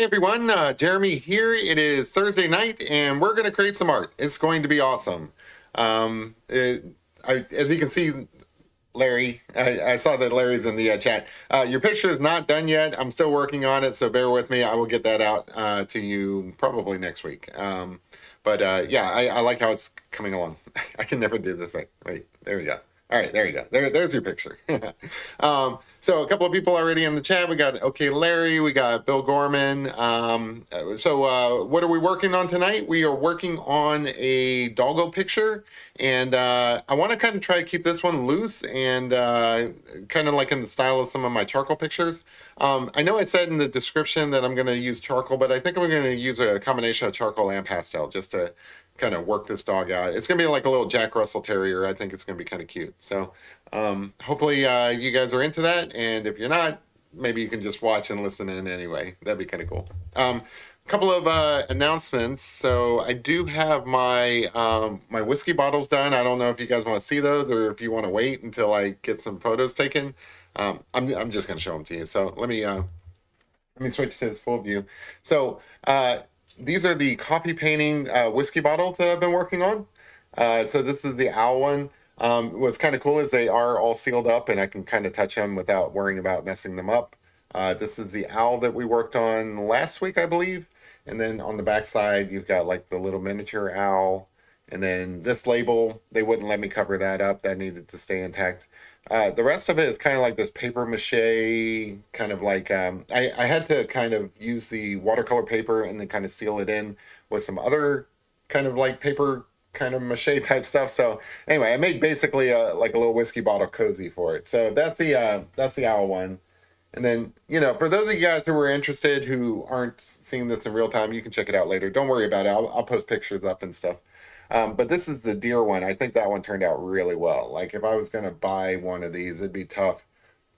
Hey everyone, Jeremy here. It is Thursday night and we're going to create some art. It's going to be awesome. As you can see, Larry, I saw that Larry's in the chat. Your picture is not done yet. I'm still working on it, so bear with me. I will get that out to you probably next week. Yeah, I like how it's coming along. I can never do this. Wait, there we go. All right, there you go. There's your picture. So a couple of people already in the chat. We got OK Larry. We got Bill Gorman. What are we working on tonight? We are working on a doggo picture. And I want to kind of try to keep this one loose and kind of like in the style of some of my charcoal pictures. I know I said in the description that I'm going to use charcoal, but I think I'm going to use a combination of charcoal and pastel just to kind of work this dog out. It's gonna be like a little Jack Russell Terrier. I think it's gonna be kind of cute. So hopefully you guys are into that, and if you're not, maybe you can just watch and listen in anyway. That'd be kind of cool. A couple of announcements. So I do have my my whiskey bottles done. I don't know if you guys want to see those or if you want to wait until I get some photos taken. I'm just gonna show them to you. So let me switch to this full view. So these are the coffee painting whiskey bottles that I've been working on. So this is the owl one. What's kind of cool is they are all sealed up and I can kind of touch them without worrying about messing them up. This is the owl that we worked on last week, I believe. And then on the back side, you've got like the little miniature owl. And then this label, they wouldn't let me cover that up. That needed to stay intact. The rest of it is kind of like this paper mache, kind of like, I had to kind of use the watercolor paper and then kind of seal it in with some other kind of like paper, kind of mache type stuff. So anyway, I made basically like a little whiskey bottle cozy for it. So that's the owl one. And then, you know, for those of you guys who were interested, who aren't seeing this in real time, you can check it out later. Don't worry about it. I'll post pictures up and stuff. But this is the deer one. I think that one turned out really well. Like if I was going to buy one of these, it'd be tough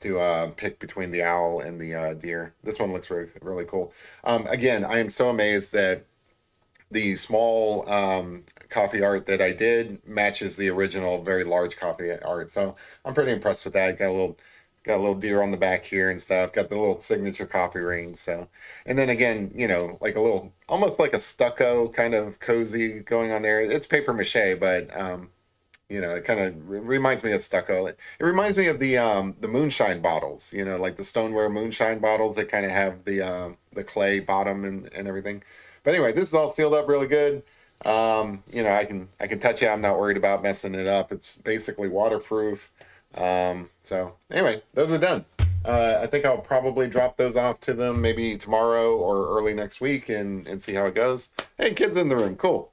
to pick between the owl and the deer. This one looks really cool. Again, I am so amazed that the small coffee art that I did matches the original very large coffee art. So I'm pretty impressed with that. Got a little deer on the back here and stuff. Got the little signature coffee ring. So, and then again, you know, like a little, almost like a stucco kind of cozy going on there. It's paper mache, but you know, it kind of reminds me of stucco. It reminds me of the moonshine bottles. You know, like the stoneware moonshine bottles that kind of have the clay bottom and everything. But anyway, this is all sealed up really good. You know, I can touch it. I'm not worried about messing it up. It's basically waterproof. So anyway, those are done. I think I'll probably drop those off to them maybe tomorrow or early next week and see how it goes. Hey, kids in the room. Cool.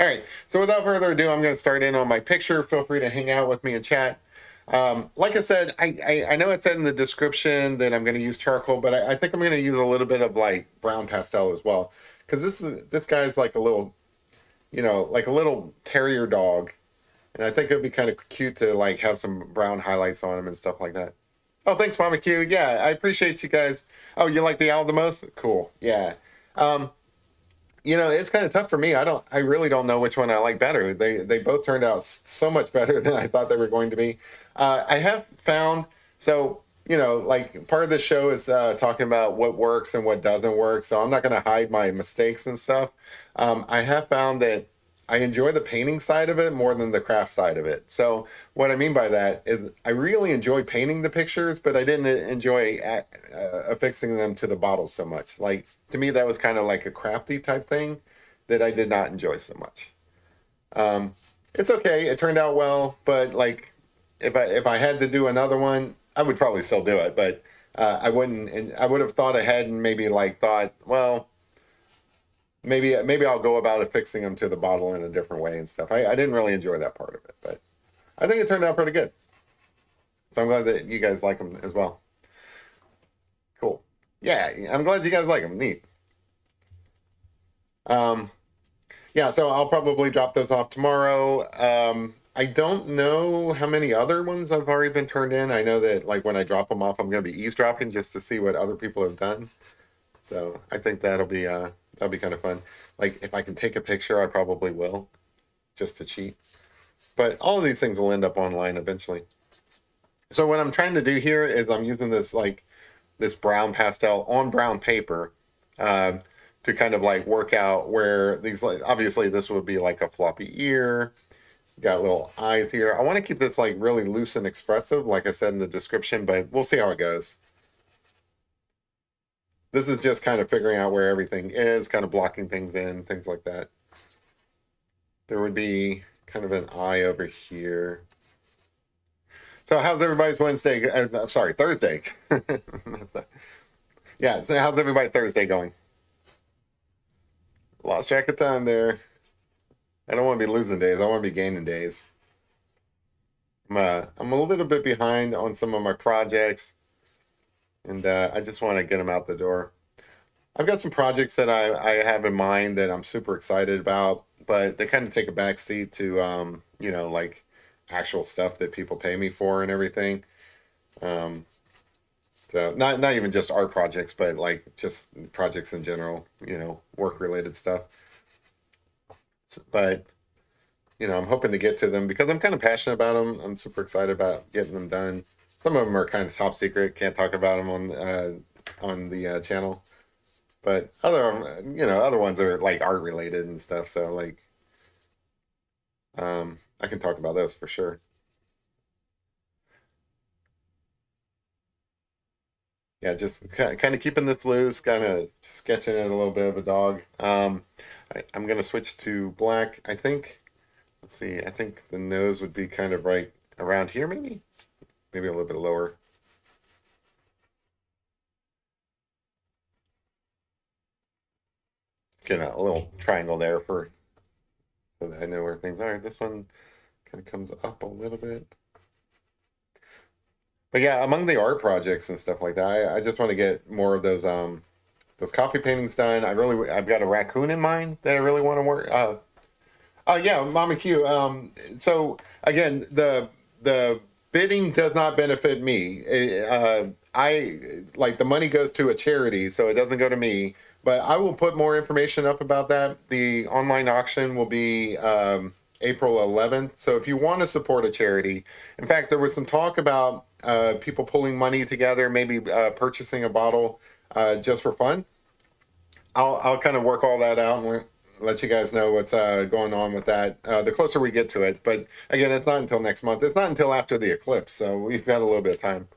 All right. So without further ado, I'm going to start in on my picture. Feel free to hang out with me and chat. Like I said, I know it said in the description that I'm going to use charcoal, but I think I'm going to use a little bit of like brown pastel as well. Cause this guy's like a little, you know, like a little terrier dog. And I think it'd be kind of cute to like have some brown highlights on them and stuff like that. Oh, thanks, Mama Q. Yeah, I appreciate you guys. Oh, you like the owl the most? Cool. Yeah. You know, it's kind of tough for me. I really don't know which one I like better. They both turned out so much better than I thought they were going to be. I have found, so, you know, like part of the show is talking about what works and what doesn't work. So I'm not going to hide my mistakes and stuff. I have found that I enjoy the painting side of it more than the craft side of it. So what I mean by that is I really enjoy painting the pictures, but I didn't enjoy affixing them to the bottle so much. Like to me, that was kind of like a crafty type thing that I did not enjoy so much. It's okay. It turned out well, but like if I had to do another one, I would probably still do it, but I wouldn't, and I would have thought ahead and maybe like thought, well, Maybe I'll go about affixing them to the bottle in a different way and stuff. I didn't really enjoy that part of it, but I think it turned out pretty good. So I'm glad that you guys like them as well. Cool. Yeah, I'm glad you guys like them. Neat. Yeah, so I'll probably drop those off tomorrow. I don't know how many other ones I've already been turned in. I know that like when I drop them off, I'm going to be eavesdropping just to see what other people have done. So I think that'll be kind of fun. Like if I can take a picture, I probably will, just to cheat. But all of these things will end up online eventually. So what I'm trying to do here is I'm using this brown pastel on brown paper. to kind of like work out where these, like, obviously this would be like a floppy ear. Got little eyes here. I want to keep this like really loose and expressive, like I said in the description, but we'll see how it goes. This is just kind of figuring out where everything is, kind of blocking things in, things like that. There would be kind of an eye over here. So how's everybody's Wednesday? I'm sorry, Thursday. Yeah, so how's everybody Thursday going? Lost track of time there. I don't want to be losing days. I want to be gaining days. I'm a little bit behind on some of my projects. And I just want to get them out the door. I've got some projects that I have in mind that I'm super excited about. But they kind of take a backseat to, you know, like actual stuff that people pay me for and everything. So not even just art projects, but like just projects in general, you know, work-related stuff. But, you know, I'm hoping to get to them because I'm kind of passionate about them. I'm super excited about getting them done. Some of them are kind of top secret. Can't talk about them on the channel. But other, you know, other ones are like art related and stuff. So like, I can talk about those for sure. Yeah, just kind of keeping this loose, kind of sketching it a little bit of a dog. I'm going to switch to black, I think. Let's see, I think the nose would be kind of right around here, maybe? Maybe a little bit lower. Get a little triangle there for so that I know where things are. This one kind of comes up a little bit. But yeah, among the art projects and stuff like that, I just want to get more of those coffee paintings done. I've got a raccoon in mind that I really want to work. Yeah, Mama Q. So again, the bidding does not benefit me. I like the money goes to a charity, so it doesn't go to me. But I will put more information up about that. The online auction will be April 11th. So if you want to support a charity, in fact, there was some talk about people pulling money together, maybe purchasing a bottle. Just for fun. I'll kind of work all that out and let you guys know what's going on with that the closer we get to it. But again, it's not until next month. It's not until after the eclipse, so we've got a little bit of time.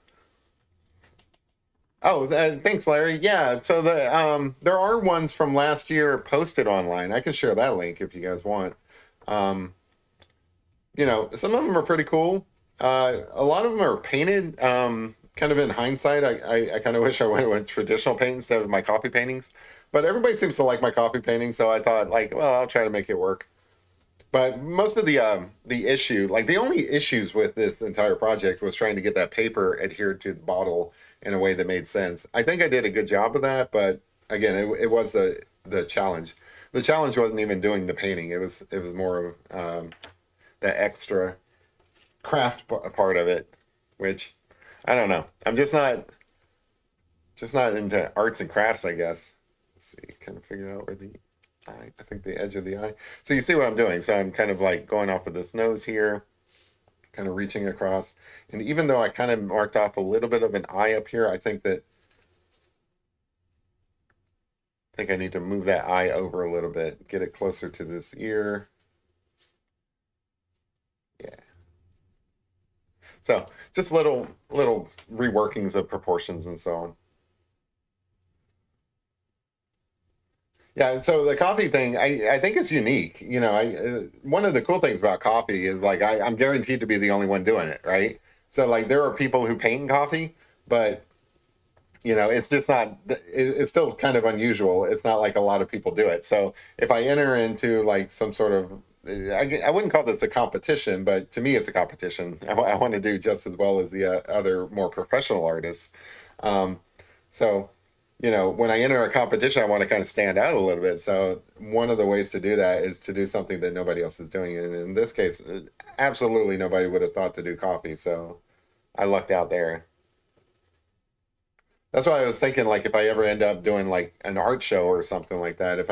Oh, thanks, Larry. Yeah, so the there are ones from last year posted online. I can share that link if you guys want. You know, some of them are pretty cool. A lot of them are painted. Kind of in hindsight, I kind of wish I went with traditional paint instead of my coffee paintings. But everybody seems to like my coffee painting, so I thought, like, well, I'll try to make it work. But most of the issue, like the only issues with this entire project was trying to get that paper adhered to the bottle in a way that made sense. I think I did a good job of that, but again, it was the challenge. The challenge wasn't even doing the painting. It was more of the extra craft part of it, which... I don't know. I'm just not into arts and crafts, I guess. Let's see, kind of figure out where the eye, I think the edge of the eye. So you see what I'm doing. So I'm kind of like going off of this nose here, kind of reaching across. And even though I kind of marked off a little bit of an eye up here, I think I need to move that eye over a little bit, get it closer to this ear. Yeah. So just little reworkings of proportions and so on. Yeah, so the coffee thing, I think it's unique. You know, one of the cool things about coffee is like I'm guaranteed to be the only one doing it, right? So like there are people who paint coffee, but you know, it's just not. It's still kind of unusual. It's not like a lot of people do it. So if I enter into like some sort of I wouldn't call this a competition, but to me it's a competition. I want to do just as well as the other more professional artists. So, you know, when I enter a competition, I want to kind of stand out a little bit. So one of the ways to do that is to do something that nobody else is doing. And in this case, absolutely nobody would have thought to do coffee. So I lucked out there. That's why I was thinking, like, if I ever end up doing like an art show or something like that, if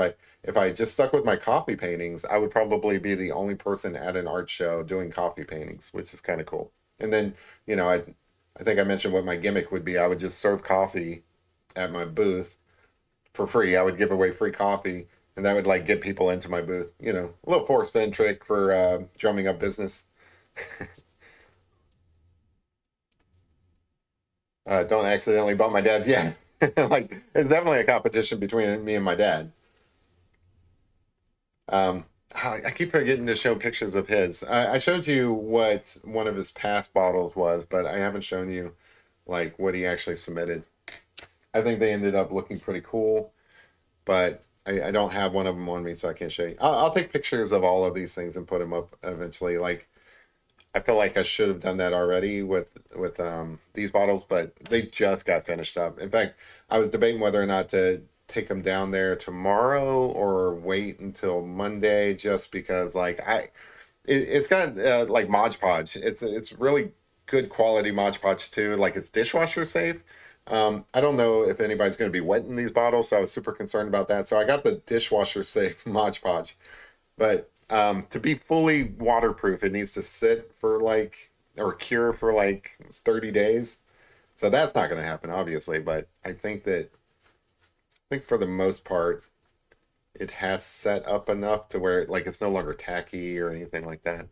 I just stuck with my coffee paintings, I would probably be the only person at an art show doing coffee paintings, which is kind of cool. And then, you know, I think I mentioned what my gimmick would be. I would just serve coffee at my booth for free. I would give away free coffee, and that would like get people into my booth. You know, a little Forrest Fenn trick for drumming up business. Don't accidentally bump my dad's. Yeah, like it's definitely a competition between me and my dad. I keep forgetting to show pictures of his. I showed you what one of his past bottles was, but I haven't shown you like what he actually submitted. I think they ended up looking pretty cool, but I don't have one of them on me, so I can't show you. I'll take pictures of all of these things and put them up eventually. Like, I feel like I should have done that already with these bottles, but they just got finished up. In fact, I was debating whether or not to take them down there tomorrow or wait until Monday, just because like it's got like Mod Podge. It's really good quality Mod Podge too. Like it's dishwasher safe. I don't know if anybody's going to be wetting these bottles, so I was super concerned about that. So I got the dishwasher safe Mod Podge, but to be fully waterproof, it needs to sit for like, or cure for like 30 days. So that's not going to happen, obviously, but I think that for the most part, it has set up enough to where like it's no longer tacky or anything like that.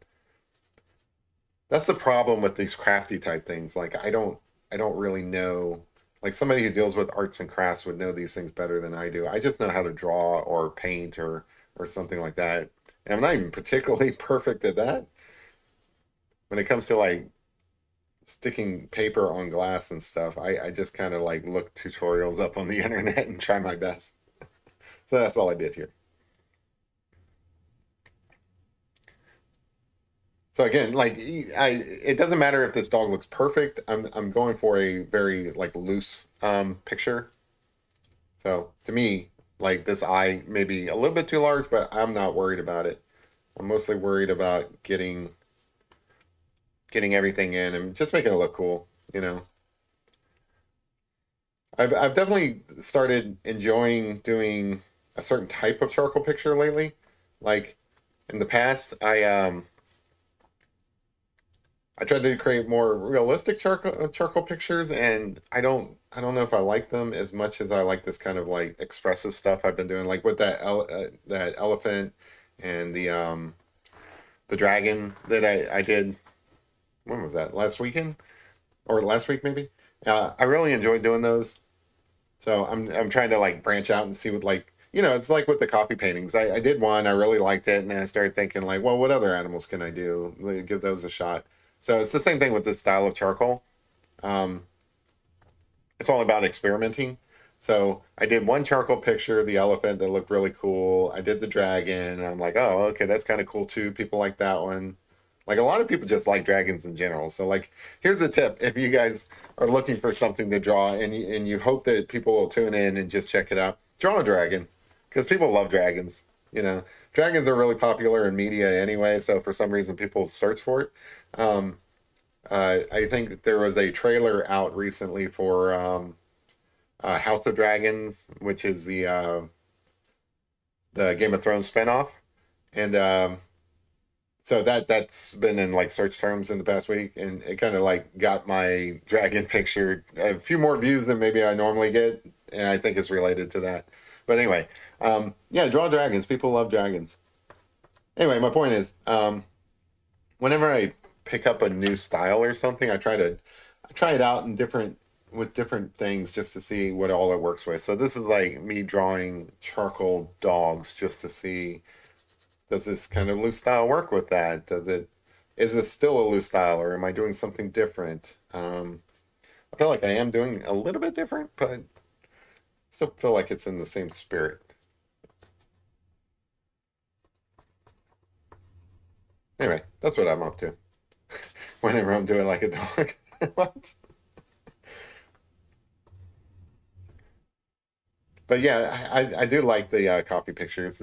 That's the problem with these crafty type things. Like I don't really know. Like somebody who deals with arts and crafts would know these things better than I do. I just know how to draw or paint or something like that. And I'm not even particularly perfect at that. When it comes to like sticking paper on glass and stuff, I just kind of like look tutorials up on the internet and try my best. So that's all I did here. So again, like it doesn't matter if this dog looks perfect. I'm going for a very like loose picture. So to me, like this eye may be a little bit too large, but I'm not worried about it. I'm mostly worried about getting everything in and just making it look cool, you know. I've definitely started enjoying doing a certain type of charcoal picture lately. Like in the past, I tried to create more realistic charcoal pictures, and I don't know if I like them as much as I like this kind of like expressive stuff I've been doing, like with that that elephant and the dragon that I did. When was that? Last weekend, or last week maybe. I really enjoyed doing those, so I'm trying to like branch out and see what, like, you know, it's like with the coffee paintings. I did one, I really liked it, and then I started thinking like, well, what other animals can I do? Like, give those a shot. So it's the same thing with this style of charcoal. It's all about experimenting. So I did one charcoal picture, the elephant, that looked really cool. I did the dragon, and I'm like, oh, okay, that's kind of cool too. People like that one. Like a lot of people just like dragons in general. So like, here's a tip. If you guys are looking for something to draw and you hope that people will tune in and just check it out, draw a dragon, because people love dragons. You know, dragons are really popular in media anyway. So for some reason, people search for it. I think there was a trailer out recently for House of Dragons, which is the Game of Thrones spinoff. And so that's been in like search terms in the past week, and it kind of like got my dragon picture a few more views than maybe I normally get, and I think it's related to that. But anyway, yeah, draw dragons. People love dragons. Anyway, my point is, whenever I pick up a new style or something, I try it out in different things just to see what all it works with. So this is like me drawing charcoal dogs just to see, does this kind of loose style work with that? Is it still a loose style, or am I doing something different? I feel like I am doing a little bit different, but I still feel like it's in the same spirit. Anyway, that's what I'm up to whenever I'm doing like a dog. What? But yeah, I do like the coffee pictures.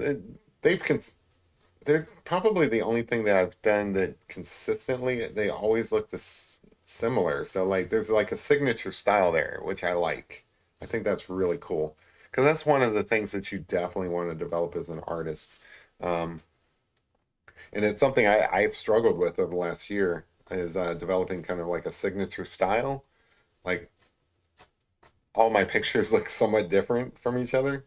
They're probably the only thing that I've done that consistently, they always look this similar. So like there's like a signature style there, which I like. I think that's really cool, because that's one of the things that you definitely want to develop as an artist. And it's something I've struggled with over the last year, is developing kind of like a signature style. Like all my pictures look somewhat different from each other.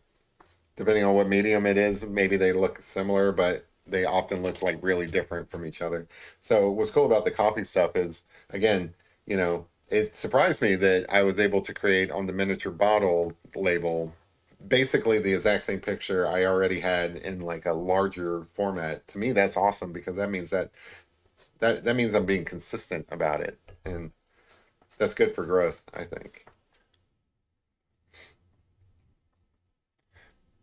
depending on what medium it is, maybe they look similar, but they often look like really different from each other. So what's cool about the coffee stuff is, again, you know, it surprised me that I was able to create on the miniature bottle label basically the exact same picture I already had in like a larger format. To me, that's awesome, because that means that means I'm being consistent about it, and that's good for growth, I think.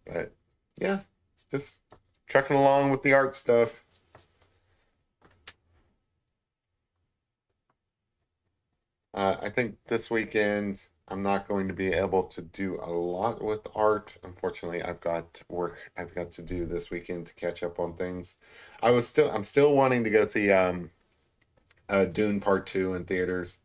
But yeah, just trucking along with the art stuff. I think this weekend I'm not going to be able to do a lot with art. Unfortunately, I've got work I've got to do this weekend to catch up on things. I'm still wanting to go see Dune Part 2 in theaters.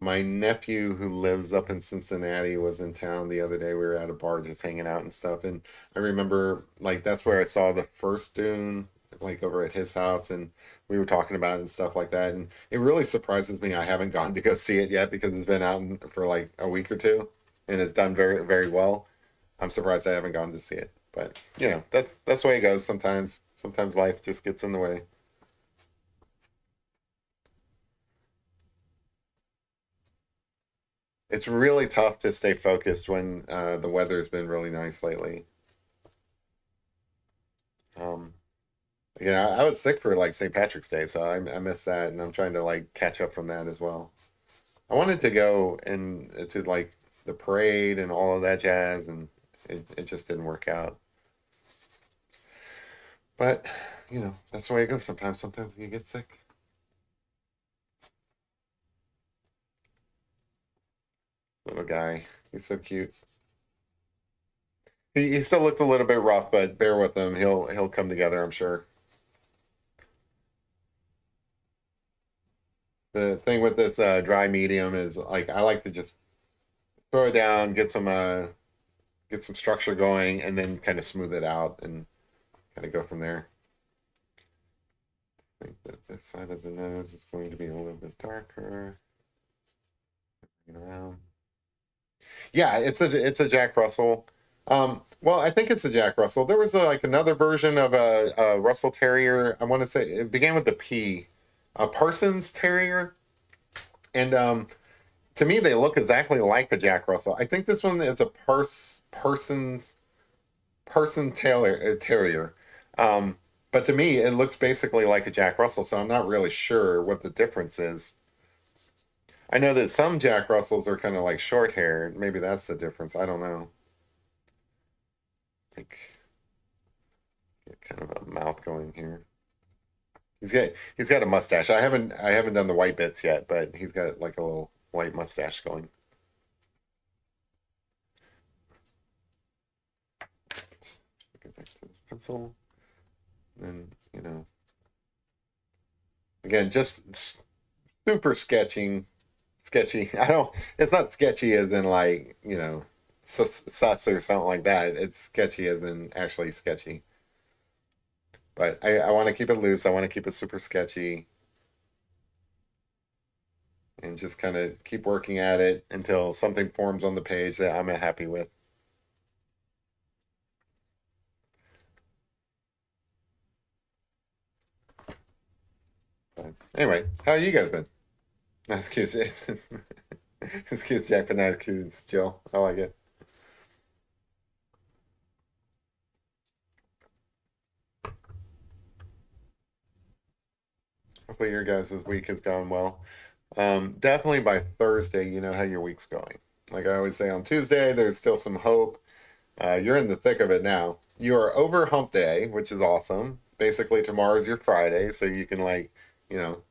My nephew who lives up in Cincinnati was in town the other day. We were at a bar just hanging out and stuff. And I remember, like, that's where I saw the first Dune, like over at his house, and we were talking about it and stuff like that. And it really surprises me I haven't gone to go see it yet, because it's been out for like a week or two and it's done very, very well. I'm surprised I haven't gone to see it, but you know, that's the way it goes sometimes. Sometimes life just gets in the way. It's really tough to stay focused when the weather's been really nice lately. Yeah, I was sick for like St. Patrick's Day, so I missed that, and I'm trying to like catch up from that as well. I wanted to go and to like the parade and all of that jazz, and it just didn't work out. But, you know, that's the way it goes sometimes. Sometimes you get sick. Little guy, he's so cute. He still looked a little bit rough, but bear with him. He'll come together, I'm sure. The thing with this dry medium is, like, I like to just throw it down, get some structure going, and then kind of smooth it out and kind of go from there. I think that this side of the nose is going to be a little bit darker. Bring it around. Yeah, it's a Jack Russell. Well, I think it's a Jack Russell. There was like another version of a Russell Terrier. I want to say it began with a P, a Parson's Terrier. And to me, they look exactly like a Jack Russell. I think this one is a Parson's Terrier. But to me, it looks basically like a Jack Russell, so I'm not really sure what the difference is. I know that some Jack Russells are kind of like short haired. Maybe that's the difference. I don't know. Get kind of a mouth going here. He's got a mustache. I haven't done the white bits yet, but he's got like a little white mustache going. Get back to this pencil. Then, you know, again, just super sketchy. It's not sketchy as in like, you know, sus or something like that. It's sketchy as in actually sketchy. But I want to keep it loose. I want to keep it super sketchy. And just kind of keep working at it until something forms on the page that I'm happy with. But anyway, how you guys been? No, excuse Jason. Excuse Jack, but not excuse Jill. I like it. Hopefully your guys' week has gone well. Definitely by Thursday, you know how your week's going. Like I always say on Tuesday, there's still some hope. You're in the thick of it now. You are over hump day, which is awesome. Basically, tomorrow's your Friday, so you can, like, you know,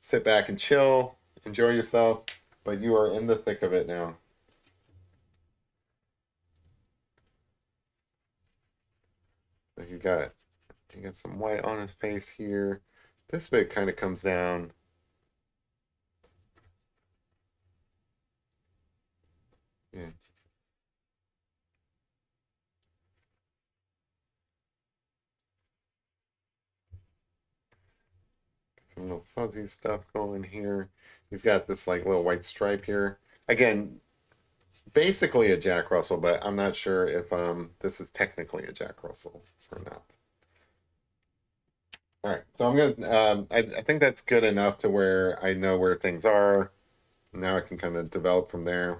sit back and chill, enjoy yourself. But you are in the thick of it now. So you got some white on his face here. This bit kind of comes down. Yeah. Some little fuzzy stuff going here. He's got this like little white stripe here. Again, basically a Jack Russell, but I'm not sure if this is technically a Jack Russell or not. All right, so I'm gonna, I think that's good enough to where I know where things are. Now I can kind of develop from there.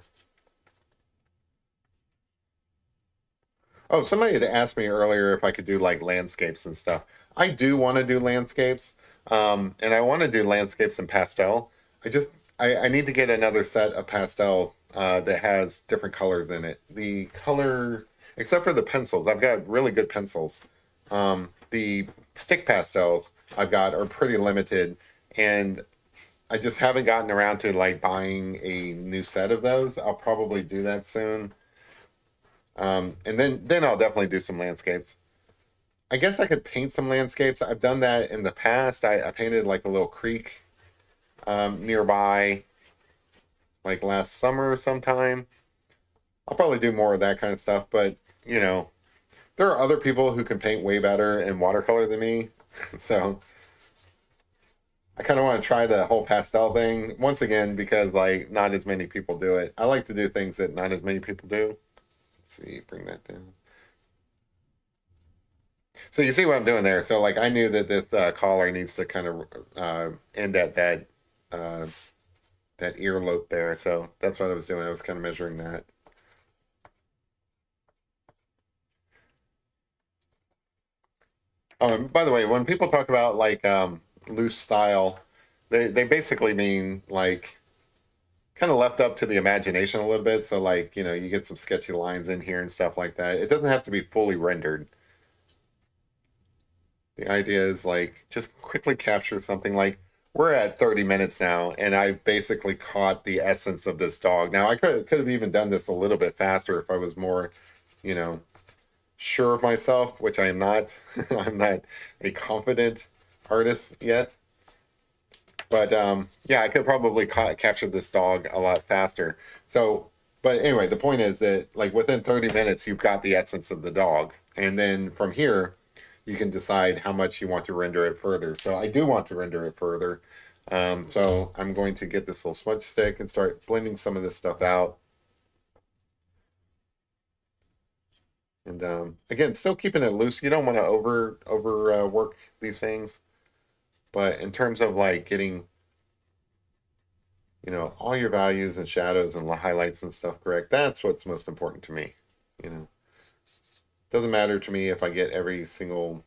Oh, somebody had asked me earlier if I could do like landscapes and stuff. I do want to do landscapes, and I want to do landscapes in pastel. I need to get another set of pastel that has different colors in it. The color, except for the pencils, I've got really good pencils. The stick pastels I've got are pretty limited, and I just haven't gotten around to like buying a new set of those. I'll probably do that soon. And then I'll definitely do some landscapes. I guess I could paint some landscapes. I've done that in the past. I painted like a little creek nearby like last summer sometime. I'll probably do more of that kind of stuff, but you know, there are other people who can paint way better in watercolor than me. So I kind of want to try the whole pastel thing once again, because like not as many people do it. I like to do things that not as many people do. See, bring that down. So you see what I'm doing there. So like I knew that this collar needs to kind of end at that earlobe there. So that's what I was doing. I was kind of measuring that. Oh, and by the way, when people talk about like loose style, they basically mean like kind of left up to the imagination a little bit. So like, you know, you get some sketchy lines in here and stuff like that. It doesn't have to be fully rendered. The idea is like, just quickly capture something. Like we're at 30 minutes now, and I've basically caught the essence of this dog. Now I could have even done this a little bit faster if I was more, you know, sure of myself, which I am not. I'm not a confident artist yet. But yeah, I could probably capture this dog a lot faster. So, but anyway, the point is that like within 30 minutes, you've got the essence of the dog. And then from here, you can decide how much you want to render it further. So I do want to render it further. So I'm going to get this little smudge stick and start blending some of this stuff out. And again, still keeping it loose. You don't want to overwork these things. But in terms of like getting, you know, all your values and shadows and highlights and stuff correct, that's what's most important to me. You know, doesn't matter to me if I get every single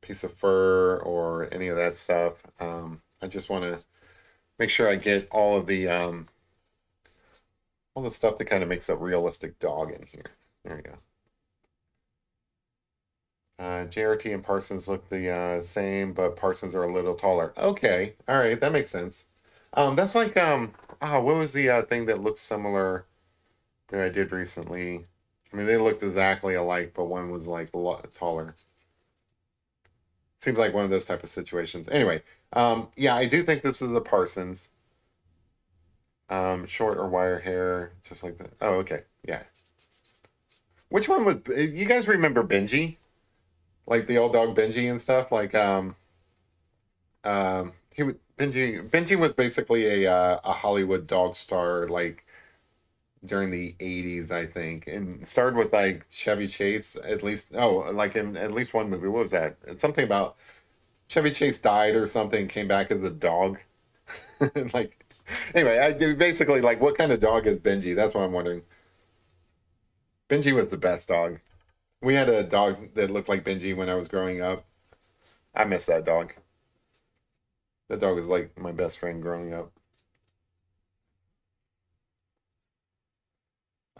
piece of fur or any of that stuff. I just want to make sure I get all of the all the stuff that kind of makes a realistic dog in here. There we go. JRT and Parsons look the same, but Parsons are a little taller. Okay, all right, that makes sense. That's like, what was the thing that looked similar that I did recently? I mean, they looked exactly alike, but one was like a lot taller. Seems like one of those type of situations. Anyway, yeah, I do think this is a Parsons. Short or wire hair, just like that. Oh, okay, yeah. Which one was, you guys remember Benji? Like the old dog Benji and stuff. Like Benji was basically a Hollywood dog star like during the 80s, I think, and started with like Chevy Chase, at least. Oh, like in at least one movie. What was that? It's something about Chevy Chase died or something, came back as a dog. Like anyway, I basically like what kind of dog is Benji? That's what I'm wondering. Benji was the best dog. We had a dog that looked like Benji when I was growing up. I miss that dog. That dog was like my best friend growing up.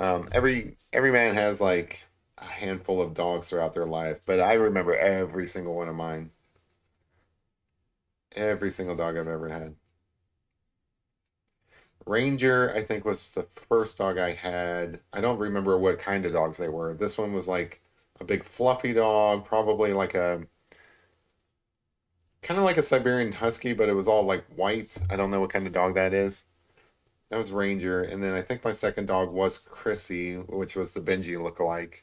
Every man has like a handful of dogs throughout their life, but I remember every single one of mine. Every single dog I've ever had. Ranger, I think, was the first dog I had. I don't remember what kind of dogs they were. This one was like a big fluffy dog, probably like a kind of like a Siberian Husky, but it was all like white. I don't know what kind of dog that is. That was Ranger. And then I think my second dog was Chrissy, which was the Benji lookalike.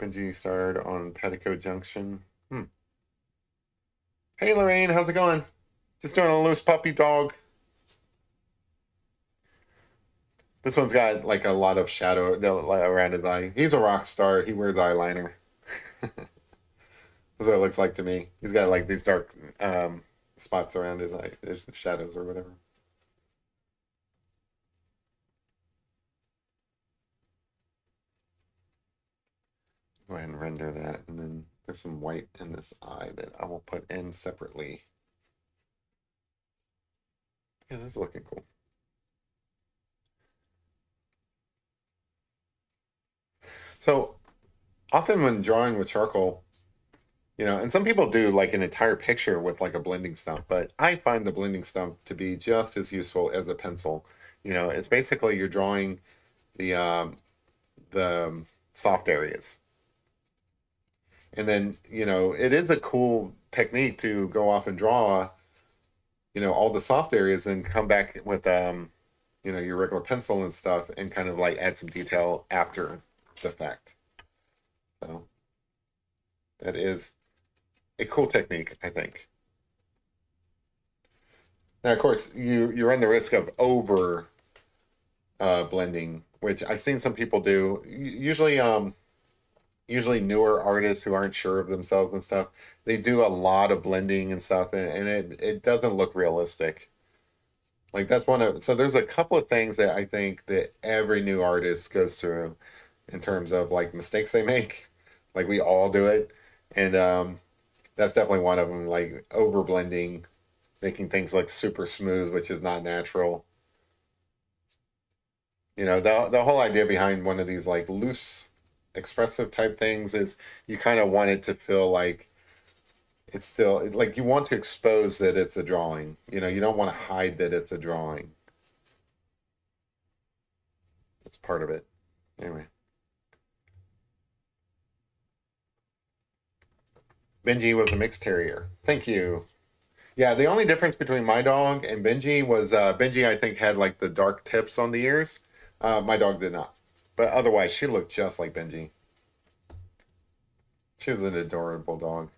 Benji started on Petticoat Junction. Hey Lorraine, how's it going? Just doing a loose puppy dog. This one's got like a lot of shadow around his eye. He's a rock star. He wears eyeliner. That's what it looks like to me. He's got like these dark spots around his eye. There's shadows or whatever. Go ahead and render that, and then there's some white in this eye that I will put in separately. Yeah, that's looking cool. So often when drawing with charcoal, you know, and some people do like an entire picture with like a blending stump, but I find the blending stump to be just as useful as a pencil. You know, it's basically you're drawing the soft areas. And then, you know, it is a cool technique to go off and draw, you know, all the soft areas and come back with, you know, your regular pencil and stuff and kind of like add some detail after the fact. So that is a cool technique, I think. Now, of course, you run the risk of over blending, which I've seen some people do. Usually, usually newer artists who aren't sure of themselves and stuff, they do a lot of blending and stuff, and it doesn't look realistic. Like that's one of, so there's a couple of things that I think that every new artist goes through in terms of like mistakes they make. Like we all do it. And that's definitely one of them, like over blending, making things look super smooth, which is not natural. You know, the whole idea behind one of these like loose expressive type things is you kind of want it to feel like it's still like you want to expose that it's a drawing. You know, you don't want to hide that it's a drawing. That's part of it. Anyway, Benji was a mixed terrier. Thank you. Yeah, the only difference between my dog and Benji was Benji, I think, had like the dark tips on the ears. My dog did not. But otherwise, she looked just like Benji. She was an adorable dog.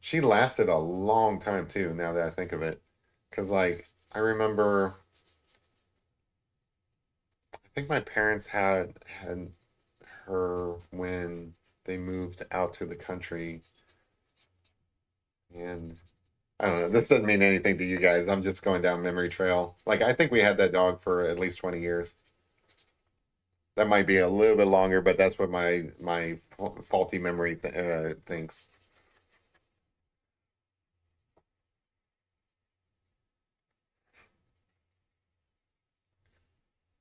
She lasted a long time, too, now that I think of it. Because, like, I remember... I think my parents had her when they moved out to the country. And... I don't know. This doesn't mean anything to you guys. I'm just going down memory trail. Like, I think we had that dog for at least 20 years. That might be a little bit longer, but that's what my faulty memory thinks.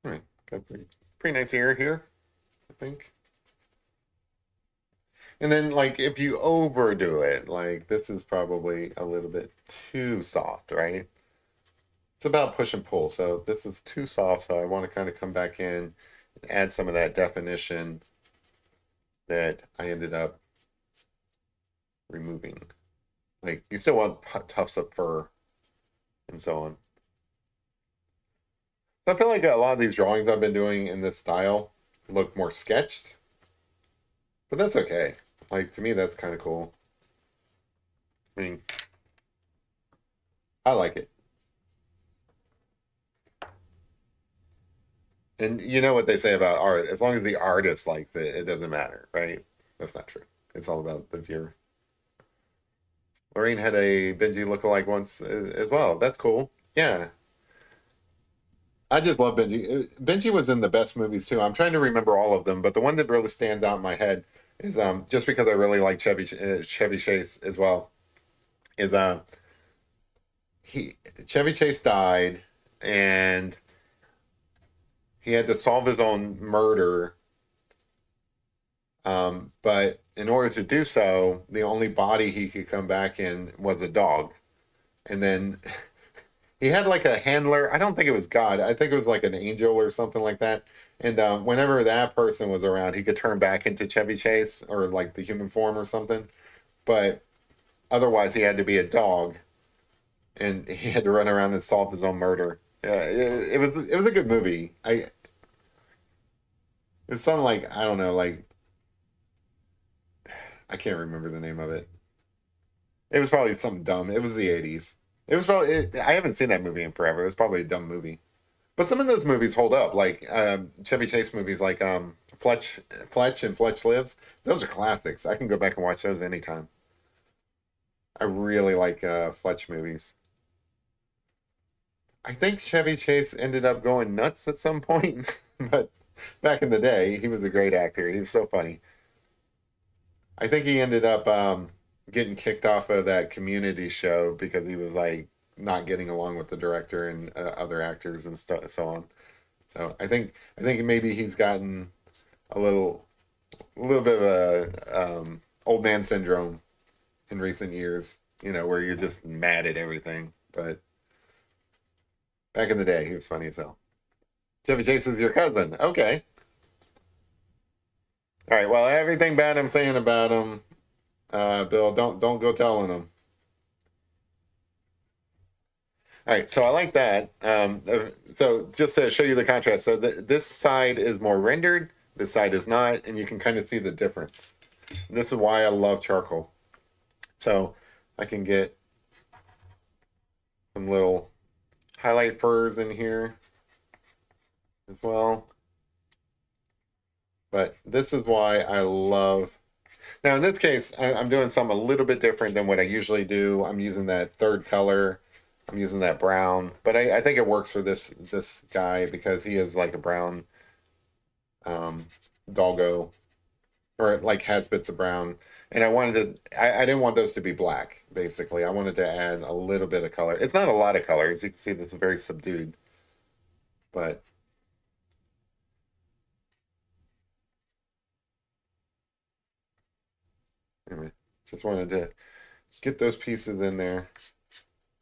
All right. Got a pretty nice ear here, I think. And then, like, if you overdo it, like, this is probably a little bit too soft, right? It's about push and pull. So this is too soft, so I want to kind of come back in and add some of that definition that I ended up removing. Like, you still want tufts of fur and so on. So I feel like a lot of these drawings I've been doing in this style look more sketched. But that's okay. Like, to me, that's kind of cool. I mean, I like it. And you know what they say about art. As long as the artist likes it, it doesn't matter, right? That's not true. It's all about the viewer. Lorraine had a Benji lookalike once as well. That's cool. Yeah. I just love Benji. Benji was in the best movies, too. I'm trying to remember all of them, but the one that really stands out in my head is, just because I really like Chevy Chase as well, is Chevy Chase died, and he had to solve his own murder. But in order to do so, the only body he could come back in was a dog. And then... he had like a handler. I don't think it was God. I think it was like an angel or something like that. And whenever that person was around, he could turn back into Chevy Chase or like the human form or something. But otherwise, he had to be a dog, and he had to run around and solve his own murder. Yeah, it was a good movie. It's something like, I don't know, like I can't remember the name of it. It was probably something dumb. It was the 80s. It was probably, I haven't seen that movie in forever. It was probably a dumb movie. But some of those movies hold up, like Chevy Chase movies, like Fletch and Fletch Lives. Those are classics. I can go back and watch those anytime. I really like Fletch movies. I think Chevy Chase ended up going nuts at some point, but back in the day, he was a great actor. He was so funny. I think he ended up getting kicked off of that Community show because he was like not getting along with the director and other actors and stuff, so on. So I think maybe he's gotten a little bit of a old man syndrome in recent years, you know, where you're just mad at everything. But back in the day, he was funny as hell. Chevy Chase is your cousin. Okay. All right. Well, everything bad I'm saying about him, Bill, don't go telling him. All right, so I like that. So just to show you the contrast, so this side is more rendered, this side is not, and you can kind of see the difference. And this is why I love charcoal. So I can get some little highlight furs in here as well. But this is why I love... Now in this case, I'm doing something a little bit different than what I usually do. I'm using that third color. I'm using that brown, but I think it works for this guy because he is like a brown doggo, or like has bits of brown. And I wanted to, I didn't want those to be black, basically. I wanted to add a little bit of color. It's not a lot of color. As you can see, this is very subdued, but anyway, just wanted to get those pieces in there.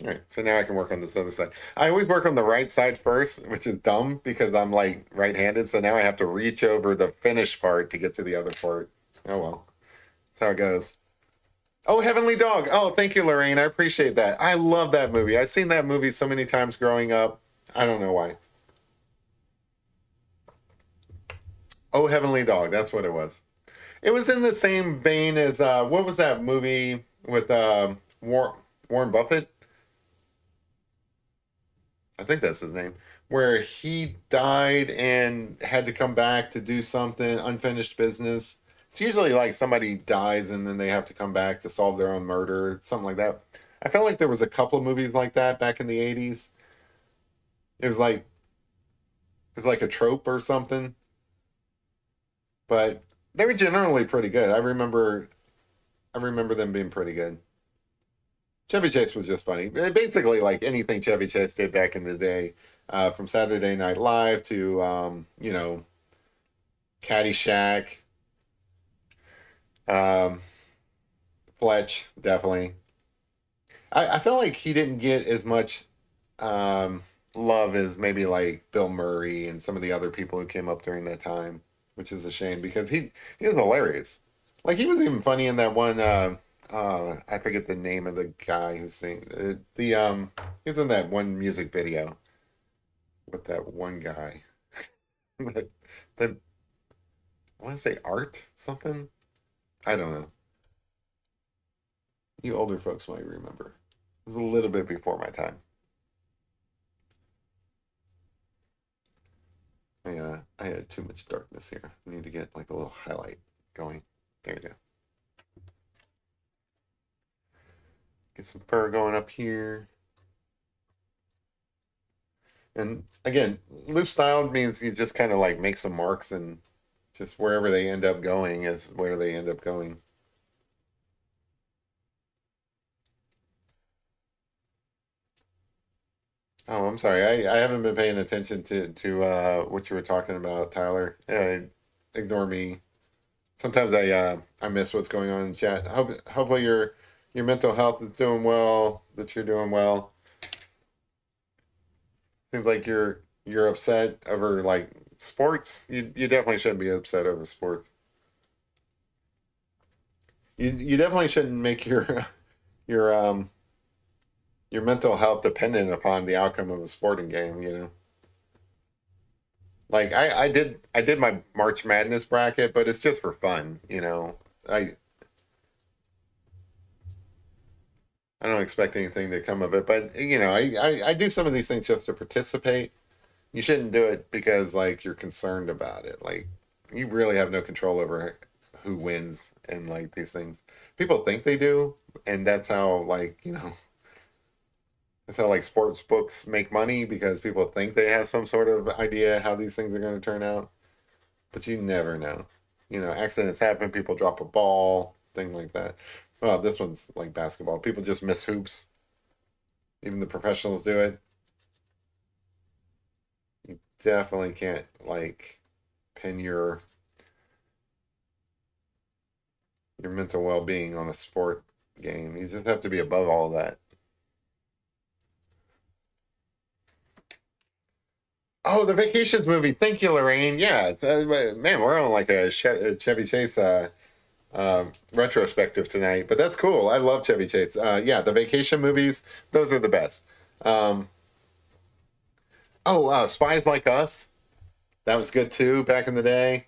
All right, so now I can work on this other side. I always work on the right side first, which is dumb because I'm like right-handed. So now I have to reach over the finished part to get to the other part. Oh, well, that's how it goes. Oh, Heavenly Dog. Oh, thank you, Lorraine. I appreciate that. I love that movie. I've seen that movie so many times growing up. I don't know why. Oh, Heavenly Dog. That's what it was. It was in the same vein as, what was that movie with Warren Buffett? I think that's his name, where he died and had to come back to do something, unfinished business. It's usually like somebody dies and then they have to come back to solve their own murder, something like that. I felt like there was a couple of movies like that back in the 80s. It was like a trope or something. But they were generally pretty good. I remember them being pretty good. Chevy Chase was just funny. Basically, like anything Chevy Chase did back in the day, from Saturday Night Live to, you know, Caddyshack, Fletch, definitely. I feel like he didn't get as much love as maybe like Bill Murray and some of the other people who came up during that time, which is a shame because he was hilarious. Like, he was even funny in that one... I forget the name of the guy who sang the he was in that one music video with that one guy. I want to say Art something. I don't know. You older folks might remember. It was a little bit before my time. I had too much darkness here. I need to get like a little highlight going. There you go. Get some fur going up here. And again, loose styled means you just kind of like make some marks and just wherever they end up going is where they end up going. Oh, I'm sorry. I haven't been paying attention to what you were talking about, Tyler. Ignore me. Sometimes I miss what's going on in chat. Hopefully your mental health is doing well, that you're doing well. Seems like you're upset over like sports. You definitely shouldn't be upset over sports. You definitely shouldn't make your mental health dependent upon the outcome of a sporting game, you know. Like I did my March Madness bracket, but it's just for fun, you know. I I don't expect anything to come of it, but you know, I do some of these things just to participate. You shouldn't do it because like you're concerned about it. Like you really have no control over who wins and like these things. People think they do, and that's how like, you know, that's how like sports books make money, because people think they have some sort of idea how these things are going to turn out, but you never know. You know, accidents happen. People drop a ball, thing like that. Well, this one's like basketball. People just miss hoops. Even the professionals do it. You definitely can't like pin your mental well-being on a sport game. You just have to be above all that. Oh, the Vacations movie. Thank you, Lorraine. Yeah, man, we're on like a Chevy Chase retrospective tonight, but that's cool. I love Chevy Chase. Yeah, the Vacation movies, those are the best. Spies Like Us. That was good too, back in the day.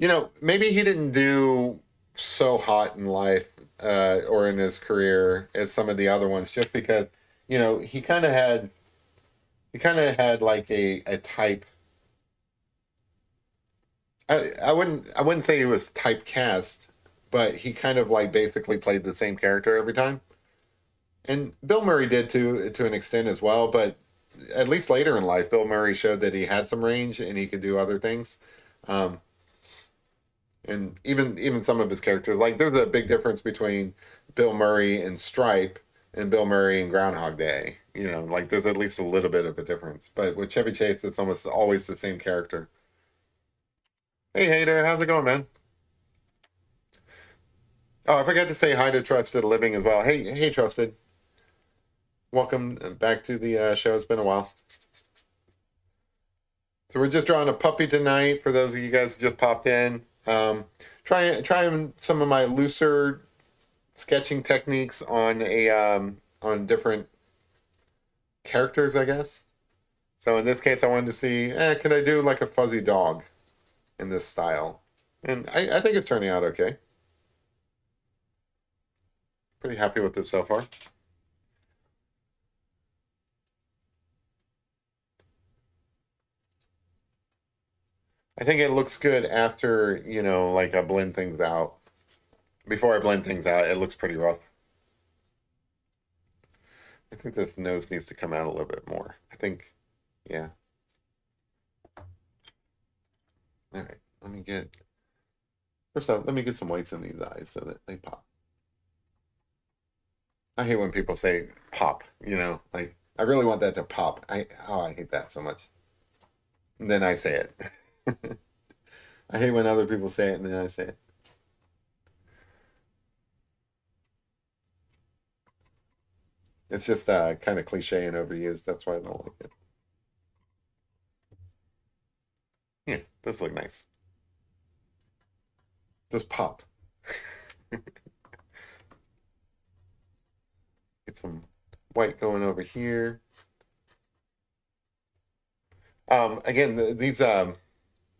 You know, maybe he didn't do so hot in life or in his career as some of the other ones, just because, you know, he kind of had like a type. I wouldn't say he was typecast, but he kind of like basically played the same character every time. And Bill Murray did to an extent as well, but at least later in life, Bill Murray showed that he had some range and he could do other things. And even some of his characters, like there's a big difference between Bill Murray and Stripe and Bill Murray and Groundhog Day. You know, like there's at least a little bit of a difference. But with Chevy Chase, it's almost always the same character. Hey, Hater, how's it going, man? Oh, I forgot to say hi to Trusted Living as well. Hey, Trusted. Welcome back to the show. It's been a while. So we're just drawing a puppy tonight for those of you guys who just popped in. Trying some of my looser sketching techniques on different characters, I guess. So in this case, I wanted to see, could I do like a fuzzy dog in this style? And I think it's turning out okay. Pretty happy with this so far. I think it looks good after, you know, like I blend things out. Before I blend things out, it looks pretty rough. I think this nose needs to come out a little bit more. I think, yeah. All right, let me get some whites in these eyes so that they pop. I hate when people say pop, you know, like I really want that to pop. I hate that so much. And then I say it. I hate when other people say it and then I say it. It's just kind of cliche and overused. That's why I don't like it. Yeah, this looks nice. Just pop. Get some white going over here. Again,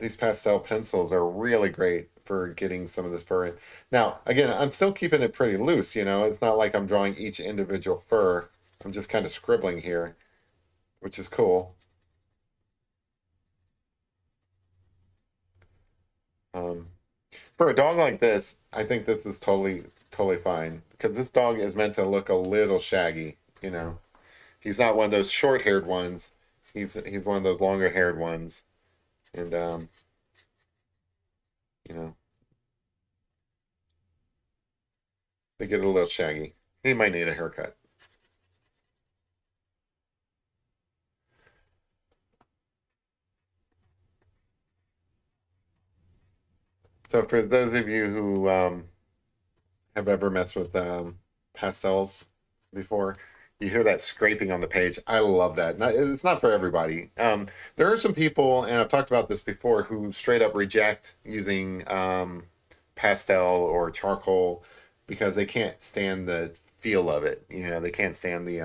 these pastel pencils are really great for getting some of this fur in. Now, again, I'm still keeping it pretty loose, you know. It's not like I'm drawing each individual fur. I'm just kind of scribbling here, which is cool. For a dog like this, I think this is totally fine, because this dog is meant to look a little shaggy, you know. He's not one of those short-haired ones. He's one of those longer-haired ones. And, you know, they get a little shaggy. He might need a haircut. So for those of you who have ever messed with pastels before, you hear that scraping on the page. I love that. It's not for everybody. There are some people, and I've talked about this before, who straight up reject using pastel or charcoal because they can't stand the feel of it. You know, they can't stand the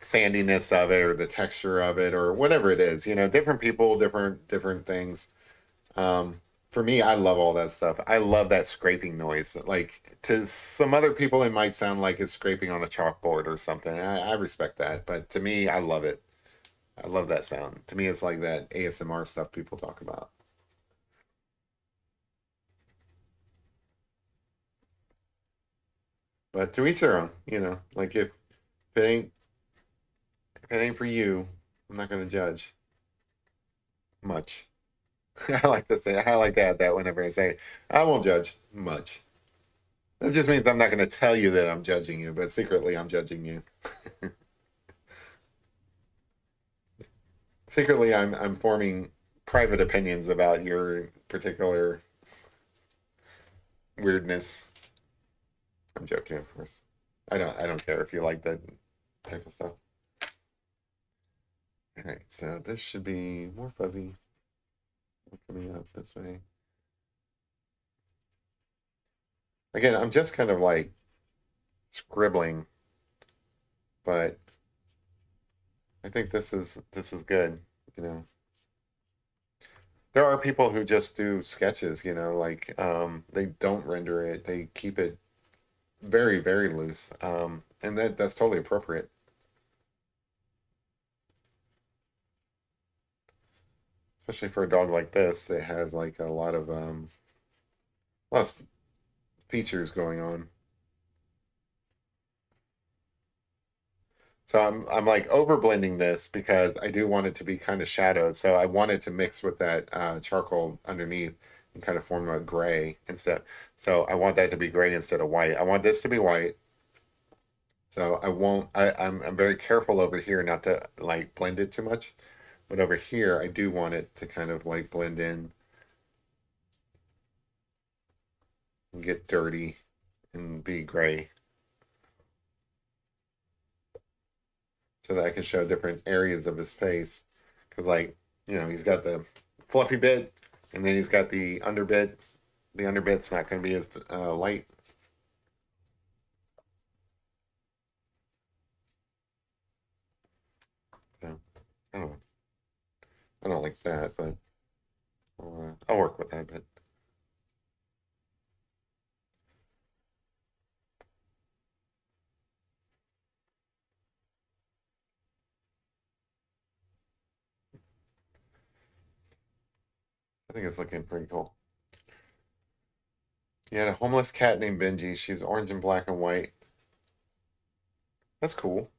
sandiness of it or the texture of it or whatever it is. You know, different people, different things. for me, I love all that stuff. I love that scraping noise. Like, to some other people, it might sound like it's scraping on a chalkboard or something. I respect that. But to me, I love it. I love that sound. To me, it's like that ASMR stuff people talk about. But to each their own, you know. Like, if it ain't for you, I'm not going to judge much. I like to add that whenever I say it. I won't judge much. That just means I'm not going to tell you that I'm judging you, but secretly I'm judging you. Secretly, I'm forming private opinions about your particular weirdness. I'm joking, of course. I don't care if you like that type of stuff. All right, so this should be more fuzzy. Coming up this way. Again, I'm just kind of like scribbling, but I think this is good, you know. There are people who just do sketches, you know, like they don't render it, they keep it very, very loose. And that's totally appropriate. Especially for a dog like this, it has like a lot of features going on. So I'm like overblending this because I do want it to be kind of shadowed. So I want it to mix with that charcoal underneath and kind of form a gray instead. So I want that to be gray instead of white. I want this to be white. So I'm very careful over here not to like blend it too much. But over here, I do want it to kind of like blend in and get dirty and be gray, so that I can show different areas of his face. Because, like, you know, he's got the fluffy bit, and then he's got the underbit. The underbit's not going to be as light. So, I don't know. I don't like that, but I'll work with that a bit. I think it's looking pretty cool. You had a homeless cat named Benji. She's orange and black and white. That's cool.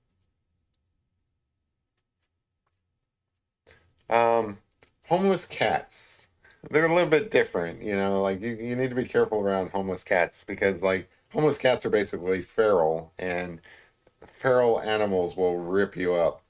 Homeless cats, they're a little bit different, you know, like you need to be careful around homeless cats, because like homeless cats are basically feral, and feral animals will rip you up,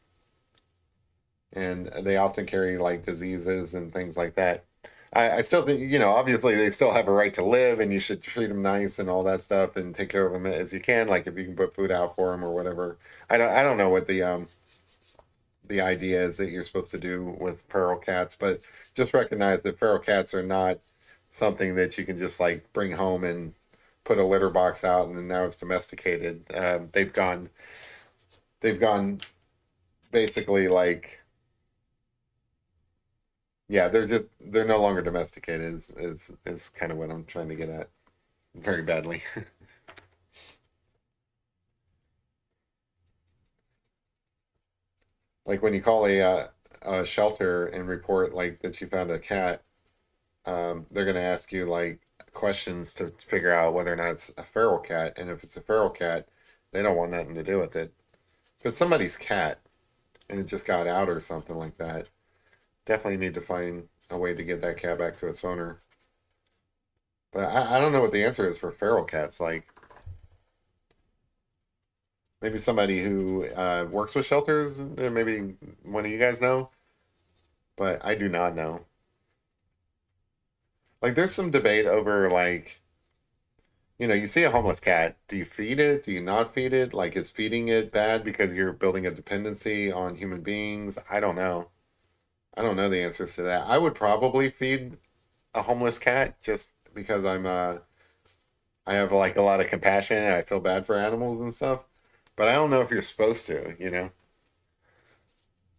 and they often carry like diseases and things like that. I still think, you know, obviously they still have a right to live, and you should treat them nice and all that stuff, and take care of them as you can, like if you can put food out for them or whatever. I don't know what the idea is that you're supposed to do with feral cats, but just recognize that feral cats are not something that you can just like bring home and put a litter box out and then now it's domesticated. They've gone basically like, yeah, they're no longer domesticated is kind of what I'm trying to get at very badly. Like when you call a shelter and report like that you found a cat, they're going to ask you like questions to figure out whether or not it's a feral cat. And if it's a feral cat, they don't want nothing to do with it. If it's somebody's cat and it just got out or something like that, definitely need to find a way to get that cat back to its owner. But I don't know what the answer is for feral cats. Like, maybe somebody who works with shelters, maybe one of you guys know, but I do not know. Like, there's some debate over, like, you know, you see a homeless cat. Do you feed it? Do you not feed it? Like, is feeding it bad because you're building a dependency on human beings? I don't know. I don't know the answers to that. I would probably feed a homeless cat just because I have, like, a lot of compassion and I feel bad for animals and stuff. But I don't know if you're supposed to, you know.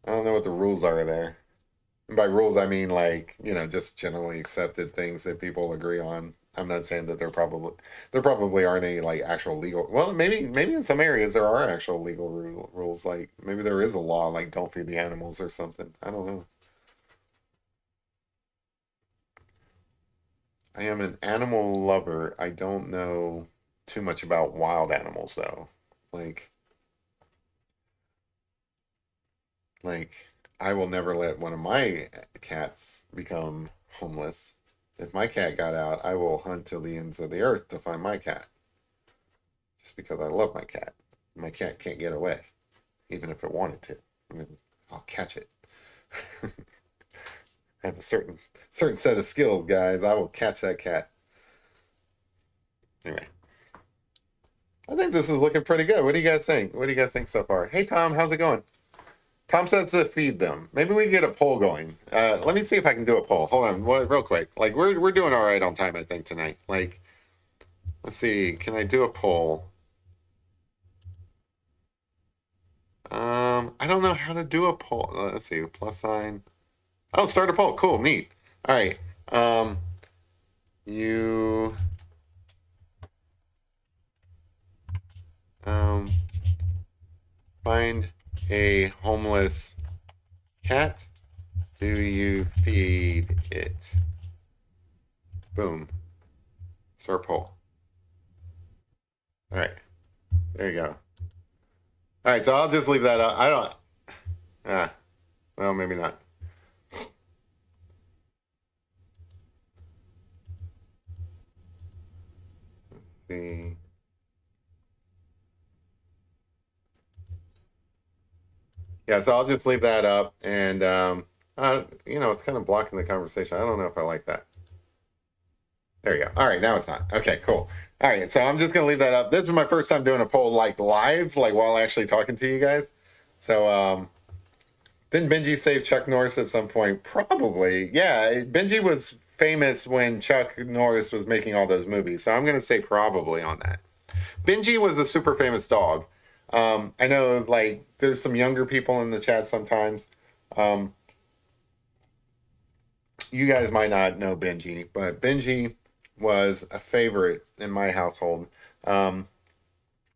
I don't know what the rules are there. And by rules, I mean, like, you know, just generally accepted things that people agree on. I'm not saying that there probably aren't any, like, actual legal... Well, maybe in some areas there are actual legal rules. Like, maybe there is a law, like, don't feed the animals or something. I don't know. I am an animal lover. I don't know too much about wild animals, though. Like, I will never let one of my cats become homeless. If my cat got out, I will hunt till the ends of the earth to find my cat. Just because I love my cat. My cat can't get away, even if it wanted to. I mean, I'll catch it. I have a certain set of skills, guys. I will catch that cat. Anyway. I think this is looking pretty good. What do you guys think? What do you guys think so far? Hey, Tom, how's it going? Tom says to feed them. Maybe we get a poll going. Let me see if I can do a poll. Hold on, real quick. Like, we're doing all right on time, I think, tonight. Like, let's see. Can I do a poll? I don't know how to do a poll. Let's see. +. Oh, start a poll. Cool, neat. All right. You find a homeless cat, do you feed it? Boom. It's our poll. All right, there you go. All right, so I'll just leave that up. Well, maybe not. Let's see. Yeah, so I'll just leave that up, and, you know, it's kind of blocking the conversation. I don't know if I like that. There you go. All right, now it's not. Okay, cool. All right, so I'm just going to leave that up. This is my first time doing a poll, like, live, like, while actually talking to you guys. So, didn't Benji save Chuck Norris at some point? Probably, yeah. Benji was famous when Chuck Norris was making all those movies, so I'm going to say probably on that. Benji was a super famous dog. I know, like, there's some younger people in the chat sometimes. You guys might not know Benji, but Benji was a favorite in my household. I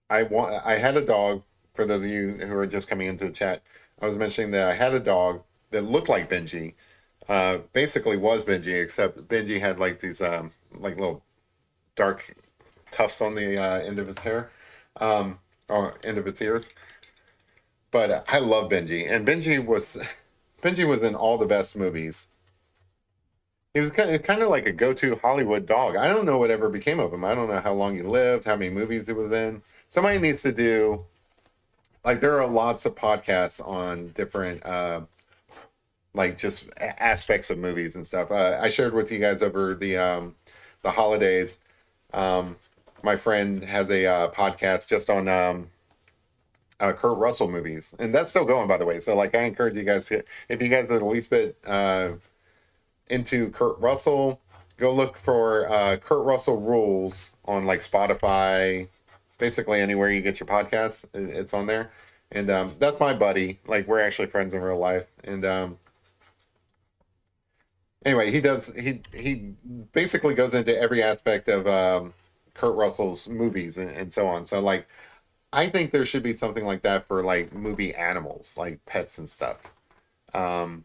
had a dog, for those of you who are just coming into the chat. I was mentioning that I had a dog that looked like Benji, basically was Benji, except Benji had, like, these, like, little dark tufts on the end of his hair. End of its ears. But I love Benji, and Benji was in all the best movies. He was kind of like a go-to Hollywood dog. I don't know what ever became of him. I don't know how long he lived, how many movies he was in. Somebody needs to do, like, there are lots of podcasts on different like, just aspects of movies and stuff. I shared with you guys over the holidays. My friend has a podcast just on Kurt Russell movies, and that's still going, by the way. So, like, I encourage you guys to, if you guys are the least bit into Kurt Russell, go look for Kurt Russell Rules on, like, Spotify, basically anywhere you get your podcasts, it's on there. And that's my buddy. Like, we're actually friends in real life. And anyway, he basically goes into every aspect of Kurt Russell's movies and so on. So, like, I think there should be something like that for, like, movie animals, like pets and stuff. Oh,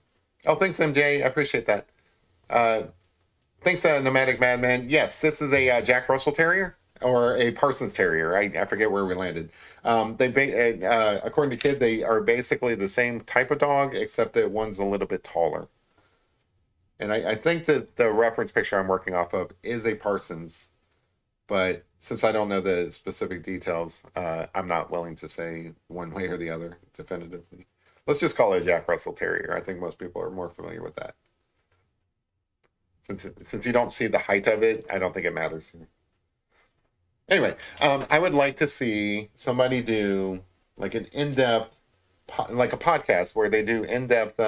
thanks, MJ. I appreciate that. Thanks, Nomadic Madman. Yes, this is a Jack Russell Terrier or a Parson's Terrier. I forget where we landed. According to Kid, they are basically the same type of dog, except that one's a little bit taller. And I think that the reference picture I'm working off of is a Parson's. But since I don't know the specific details, I'm not willing to say one way or the other definitively. Let's just call it a Jack Russell Terrier. I think most people are more familiar with that. Since you don't see the height of it, I don't think it matters. Anyway, I would like to see somebody do, like, an in-depth, like, a podcast where they do in-depth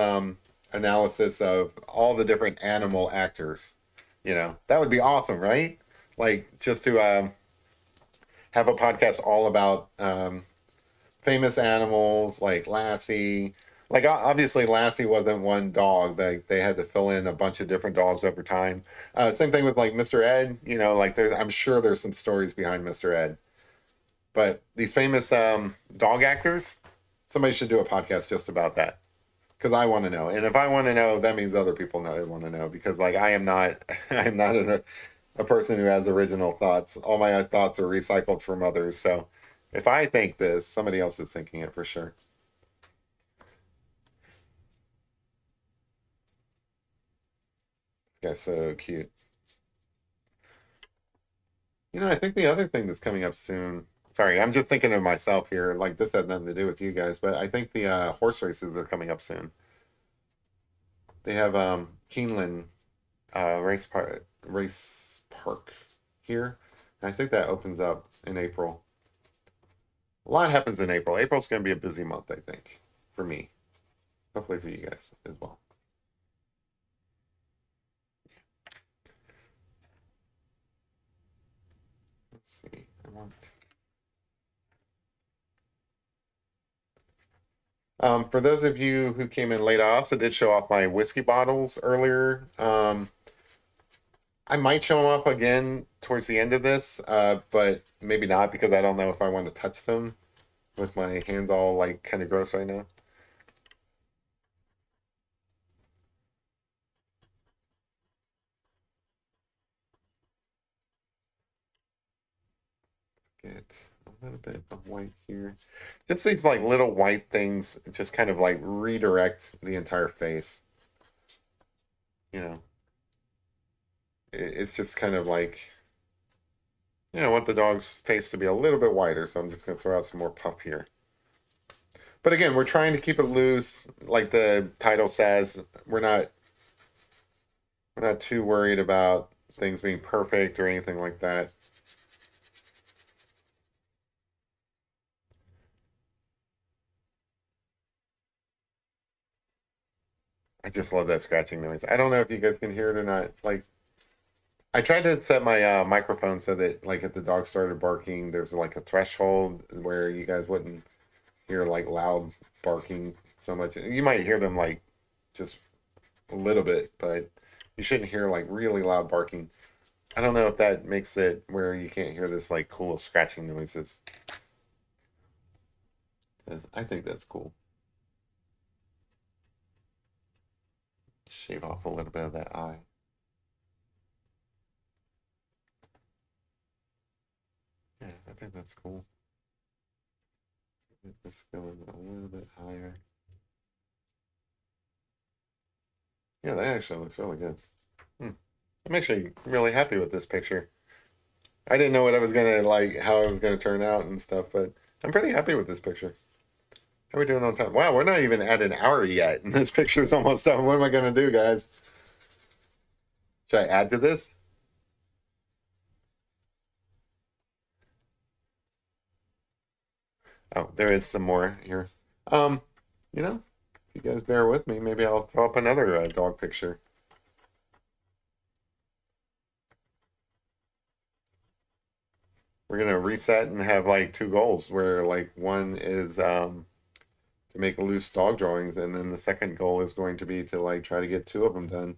analysis of all the different animal actors. You know, that would be awesome, right? Like, just to have a podcast all about famous animals, like Lassie, Like, obviously, Lassie wasn't one dog. They had to fill in a bunch of different dogs over time. Same thing with, like, Mr. Ed. You know, like, I'm sure there's some stories behind Mr. Ed. But these famous dog actors, somebody should do a podcast just about that. Because I want to know. And if I want to know, that means other people want to know. Because, like, I'm not a person who has original thoughts. All my thoughts are recycled from others. So if I think this, somebody else is thinking it for sure. This guy's so cute. You know, I think the other thing that's coming up soon, sorry, I'm just thinking of myself here, like this had nothing to do with you guys, but I think the horse races are coming up soon. They have Keeneland race park here, and I think that opens up in April. A lot happens in April. April's going to be a busy month, I think, for me. Hopefully for you guys as well. Let's see. For those of you who came in late, I also did show off my whiskey bottles earlier. I might show them off again towards the end of this, but maybe not, because I don't know if I want to touch them with my hands all, like, kind of gross right now. Get a little bit of white here. Just these, like, little white things just kind of, like, redirect the entire face. You know, it's just kind of like, you know, I want the dog's face to be a little bit wider, so I'm just going to throw out some more puff here. But again, we're trying to keep it loose, like the title says. We're not too worried about things being perfect or anything like that. I just love that scratching noise. I don't know if you guys can hear it or not. Like, I tried to set my microphone so that, like, if the dog started barking, there's, like, a threshold where you guys wouldn't hear, like, loud barking so much. You might hear them, like, just a little bit, but you shouldn't hear, like, really loud barking. I don't know if that makes it where you can't hear this, like, cool scratching noises. 'Cause I think that's cool. Shave off a little bit of that eye. Yeah, I think that's cool. Get this going a little bit higher. Yeah, that actually looks really good. I'm actually really happy with this picture. I didn't know what I was gonna like, how it was gonna turn out and stuff, but I'm pretty happy with this picture. How are we doing on time? Wow, we're not even at an hour yet, and this picture's almost done. What am I going to do, guys? Should I add to this? Oh, there is some more here. You know, if you guys bear with me, maybe I'll throw up another dog picture. We're going to reset and have, like, two goals where, like, one is... to make loose dog drawings, and then the second goal is going to be to, like, try to get two of them done.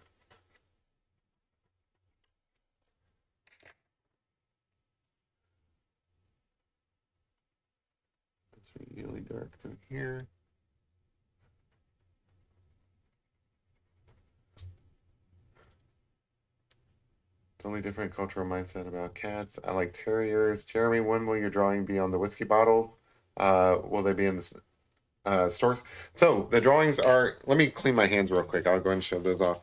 It's really dark through here. Totally different cultural mindset about cats. I like terriers. Jeremy, when will your drawing be on the whiskey bottles? Will they be in the stores? So the drawings are, let me clean my hands real quick. I'll go ahead and show those off.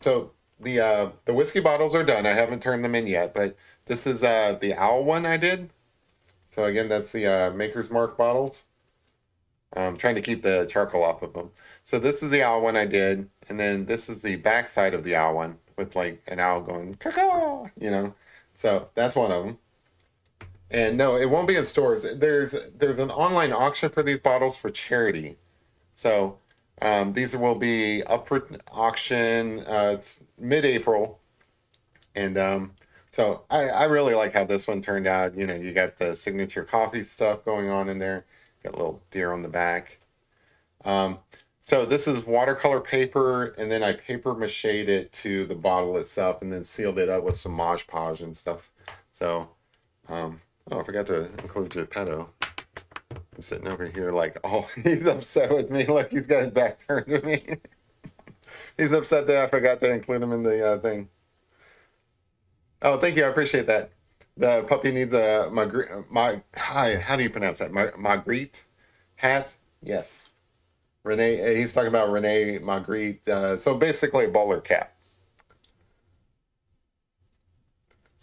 So the whiskey bottles are done. I haven't turned them in yet, but this is the owl one I did. So again, that's the Maker's Mark bottles. I'm trying to keep the charcoal off of them. So this is the owl one I did, and then this is the back side of the owl one with, like, an owl going caw-caw, you know. So that's one of them. And no, it won't be in stores. There's an online auction for these bottles for charity. So these will be up for auction mid-April. And so I really like how this one turned out. You know, you got the signature coffee stuff going on in there. Got a little deer on the back. So this is watercolor paper, and then I paper mached it to the bottle itself and then sealed it up with some Mod Podge and stuff. So, oh, I forgot to include Geppetto. He's sitting over here like, oh, he's upset with me. Look, he's got his back turned to me. He's upset that I forgot to include him in the thing. Oh, thank you. I appreciate that. The puppy needs a how do you pronounce that? Magritte hat? Yes. Renee, he's talking about Renee Magritte. So basically a bowler cap.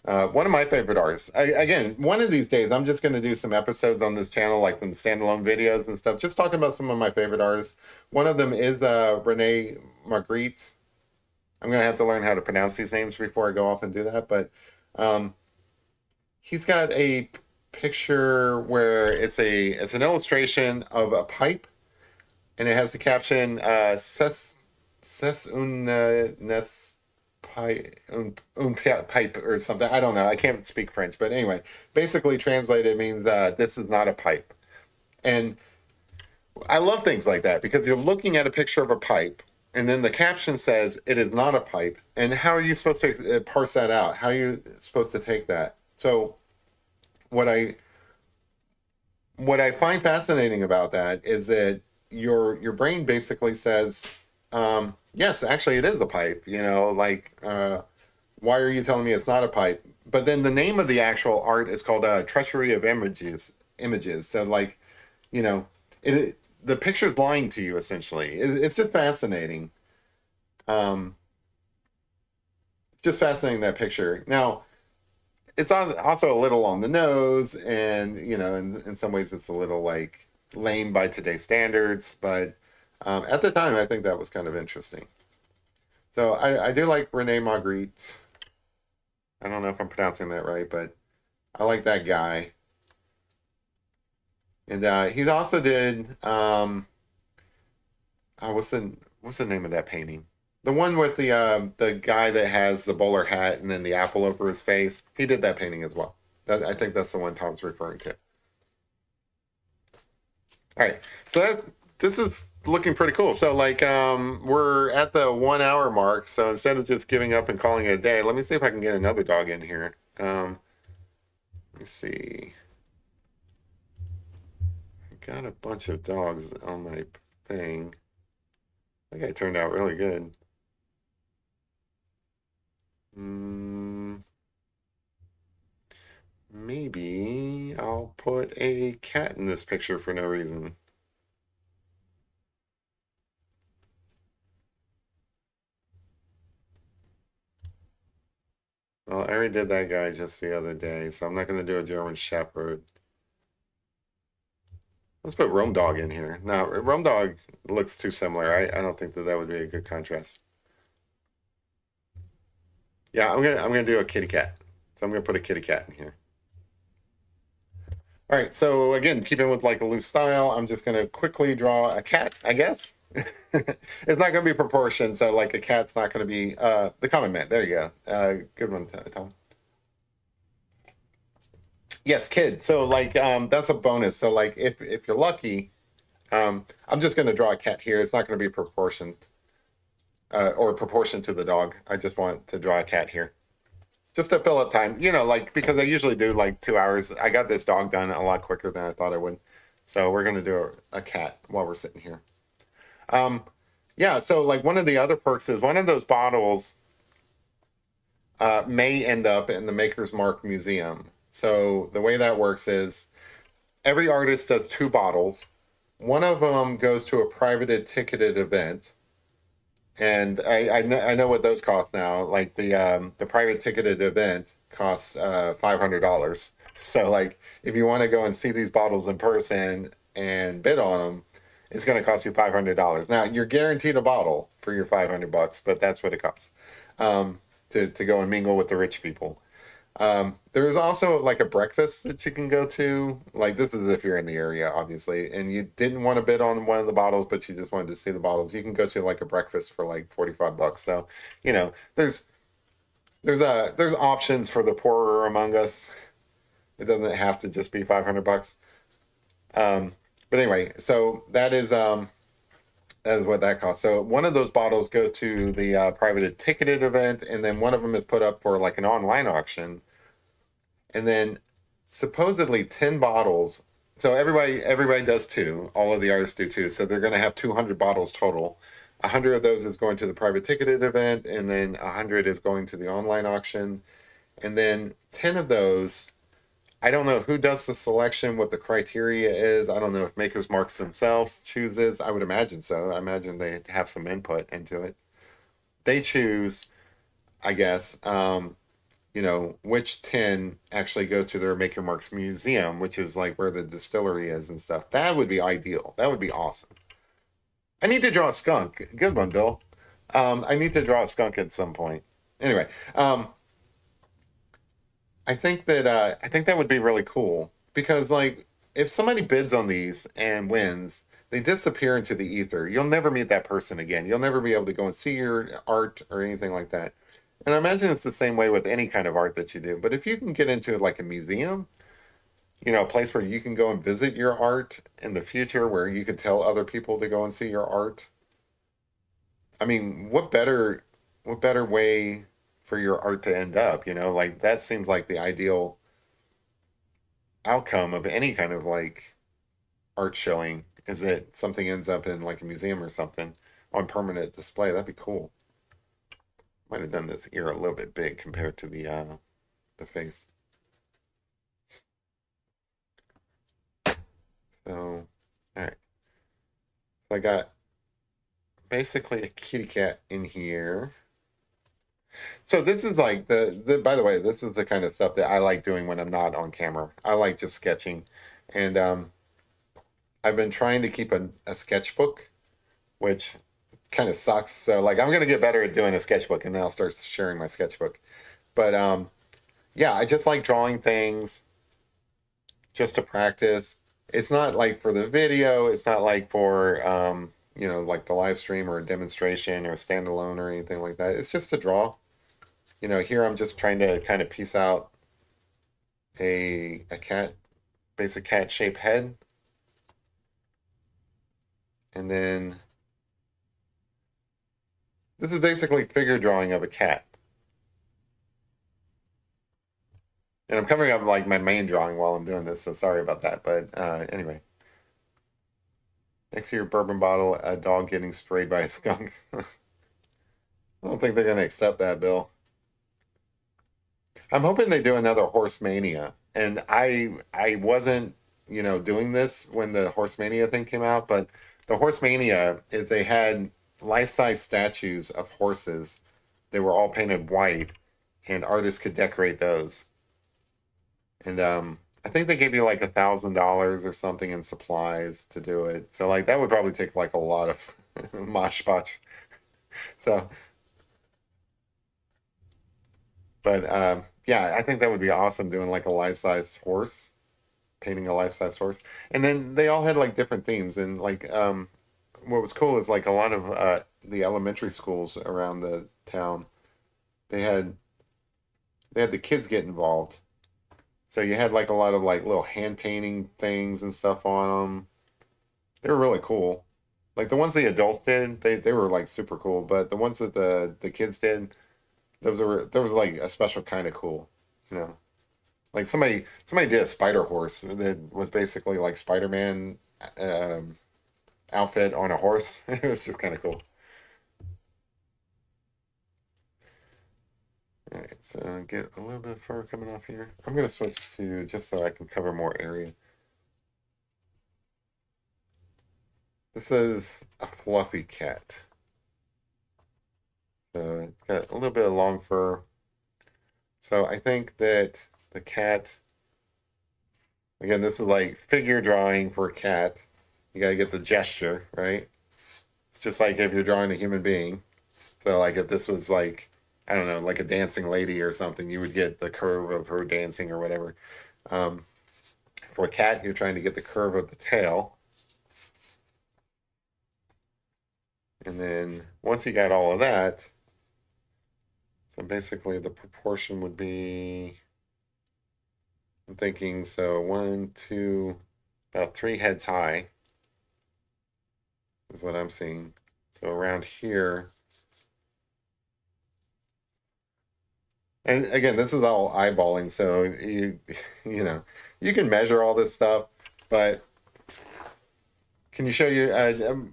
One of my favorite artists. Again, one of these days, I'm just going to do some episodes on this channel, like some standalone videos and stuff, just talking about some of my favorite artists. One of them is Renee Magritte. I'm going to have to learn how to pronounce these names before I go off and do that. But he's got a picture where it's an illustration of a pipe. And it has the caption, "Ses un pipe" or something. I don't know. I can't speak French, but anyway, basically translated, it means this is not a pipe. And I love things like that because you're looking at a picture of a pipe, and then the caption says it is not a pipe. And how are you supposed to parse that out? How are you supposed to take that? So, what I find fascinating about that is that your brain basically says, yes, actually it is a pipe, you know, like, why are you telling me it's not a pipe? But then the name of the actual art is called Treachery of Images. So like, you know, the picture's lying to you, essentially. It's just fascinating. It's just fascinating, that picture. Now, it's also a little on the nose, and, you know, in some ways it's a little like lame by today's standards, but at the time I think that was kind of interesting. So I do like Renee Magritte. I don't know if I'm pronouncing that right, but I like that guy. And he's also did what's the name of that painting, the one with the guy that has the bowler hat and then the apple over his face? He did that painting as well. I think that's the one Tom's referring to. All right, so this is looking pretty cool. So like we're at the 1 hour mark. So instead of just giving up and calling it a day, let me see if I can get another dog in here. Let me see. I got a bunch of dogs on my thing. I think I turned out really good. Maybe I'll put a cat in this picture for no reason. Well, I already did that guy just the other day, so I'm not going to do a German Shepherd. Let's put Rome Dog in here. No, Rome Dog looks too similar. I don't think that would be a good contrast. Yeah, I'm gonna do a kitty cat. So I'm going to put a kitty cat in here. All right, so again, keeping with like a loose style, I'm just going to quickly draw a cat, I guess. It's not going to be proportioned, so like a cat's not going to be the common man. There you go. Good one, Tom. Yes, kid. So like that's a bonus. So like if you're lucky, I'm just going to draw a cat here. It's not going to be proportioned or proportioned to the dog. I just want to draw a cat here. Just to fill up time, you know, like, because I usually do like 2 hours. I got this dog done a lot quicker than I thought I would. So we're going to do a cat while we're sitting here. Yeah, so like one of the other perks is one of those bottles may end up in the Maker's Mark Museum. So the way that works is every artist does 2 bottles. One of them goes to a private ticketed event. And I know what those cost now. Like the private ticketed event costs $500. So like if you want to go and see these bottles in person and bid on them, it's going to cost you $500. Now you're guaranteed a bottle for your $500, but that's what it costs to go and mingle with the rich people. There is also like a breakfast that you can go to. Like this is if you're in the area, obviously, and you didn't want to bid on one of the bottles, but you just wanted to see the bottles. You can go to like a breakfast for like $45. So, you know, there's options for the poorer among us. It doesn't have to just be $500. But anyway, so that is, That is what that costs. So one of those bottles go to the private ticketed event, and then one of them is put up for like an online auction. And then supposedly 10 bottles. So everybody does two. All of the artists do two. So they're going to have 200 bottles total. 100 of those is going to the private ticketed event, and then 100 is going to the online auction. And then 10 of those, I don't know who does the selection, what the criteria is. I don't know if Maker's Mark themselves chooses. I would imagine so. I imagine they have some input into it. They choose, I guess, you know, which 10 actually go to their Maker's Mark museum, which is like where the distillery is and stuff. That would be ideal. That would be awesome. I need to draw a skunk. Good one, Bill. I need to draw a skunk at some point. Anyway, I think that would be really cool, because like if somebody bids on these and wins, they disappear into the ether. You'll never meet that person again. You'll never be able to go and see your art or anything like that. And I imagine it's the same way with any kind of art that you do. But if you can get into like a museum, you know, a place where you can go and visit your art in the future, where you could tell other people to go and see your art. I mean, what better way for your art to end up, you know? Like, that seems like the ideal outcome of any kind of like art showing, is that something ends up in like a museum or something on permanent display. That'd be cool. Might have done this ear a little bit big compared to the face. So, all right. So I got basically a kitty cat in here. So this is like the, by the way, this is the kind of stuff that I like doing when I'm not on camera. I like just sketching. And I've been trying to keep a sketchbook, which kind of sucks. So like, I'm going to get better at doing a sketchbook, and then I'll start sharing my sketchbook. But yeah, I just like drawing things just to practice. It's not like for the video, it's not like for, you know, like the live stream or a demonstration or a standalone or anything like that. It's just to draw. You know, here I'm just trying to kind of piece out a cat, basic cat-shaped head. And then this is basically figure drawing of a cat. And I'm covering up like my main drawing while I'm doing this, so sorry about that. But anyway, next to your bourbon bottle, a dog getting sprayed by a skunk. I don't think they're going to accept that, Bill. I'm hoping they do another Horse Mania. And I wasn't, you know, doing this when the Horse Mania thing came out, but the Horse Mania is they had life-size statues of horses. They were all painted white, and artists could decorate those. And I think they gave you like $1,000 or something in supplies to do it. So like that would probably take like a lot of mosh potch. So, but yeah, I think that would be awesome, doing like a life-size horse, painting a life-size horse. And then they all had like different themes. And like what was cool is like a lot of the elementary schools around the town, they had the kids get involved. So you had like a lot of like little hand painting things and stuff on them. They were really cool. Like the ones the adults did, they were like super cool. But the ones that the kids did, there was like a special kind of cool, you know. Like somebody did a spider horse that was basically like Spider-Man outfit on a horse. It was just kind of cool. All right, so get a little bit of fur coming off here. I'm going to switch to, just so I can cover more area. This is a fluffy cat. So it's got a little bit of long fur. So I think that the cat, again, this is like figure drawing for a cat. You got to get the gesture, right? It's just like if you're drawing a human being. So like if this was like, I don't know, like a dancing lady or something, you would get the curve of her dancing or whatever. For a cat, you're trying to get the curve of the tail. And then once you got all of that, so basically the proportion would be, I'm thinking, so 1, 2, about 3 heads high. is what I'm seeing. So around here. And again, this is all eyeballing, so you know, you can measure all this stuff, but can you show you?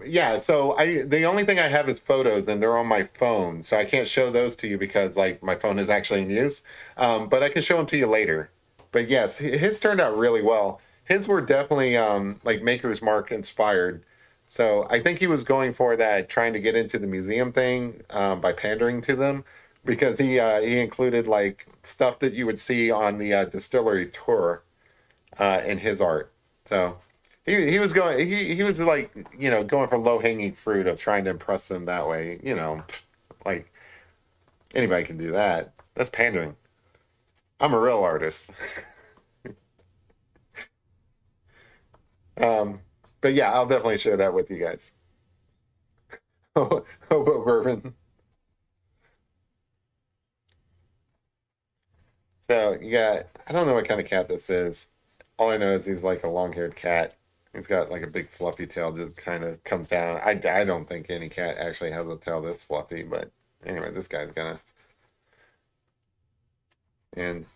Yeah, so the only thing I have is photos, and they're on my phone, so I can't show those to you because like my phone is actually in use, but I can show them to you later. But yes, his turned out really well. His were definitely like Maker's Mark inspired, so I think he was going for that, trying to get into the museum thing by pandering to them. Because he included like stuff that you would see on the distillery tour in his art, so he was like, you know, going for low hanging fruit of trying to impress them that way. You know, like anybody can do that. That's pandering. I'm a real artist. But yeah, I'll definitely share that with you guys. Hobo bourbon. So you got, I don't know what kind of cat this is. All I know is he's like a long-haired cat. He's got like a big fluffy tail that kind of comes down. I don't think any cat actually has a tail this fluffy, but anyway, this guy's gonna. And,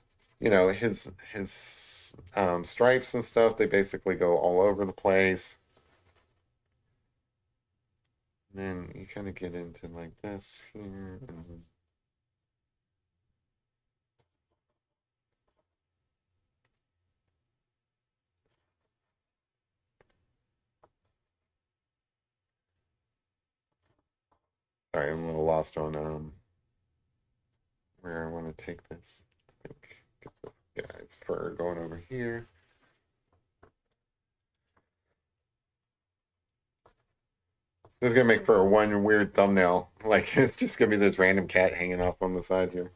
you know, his stripes and stuff, they basically go all over the place. And then you kind of get into like this here. Sorry, I'm a little lost on where I want to take this. I think get this guy's fur going over here. This is gonna make for one weird thumbnail. Like it's just gonna be this random cat hanging off on the side here.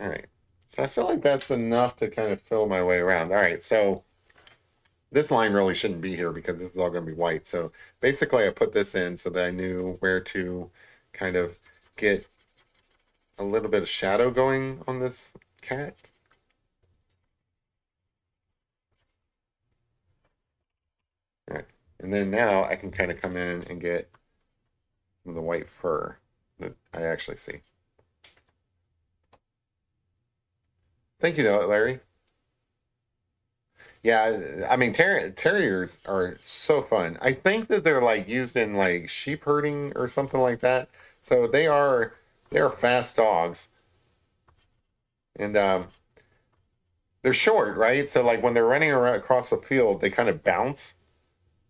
All right, so I feel like that's enough to kind of fill my way around. All right, so. This line really shouldn't be here because this is all going to be white. So basically I put this in so that I knew where to kind of get a little bit of shadow going on this cat. All right. And then now I can kind of come in and get some of the white fur that I actually see. Thank you, Larry. Yeah, I mean, terriers are so fun. I think that they're like used in like sheep herding or something like that. So they're fast dogs. And they're short, right? So like when they're running around across the field, they kind of bounce.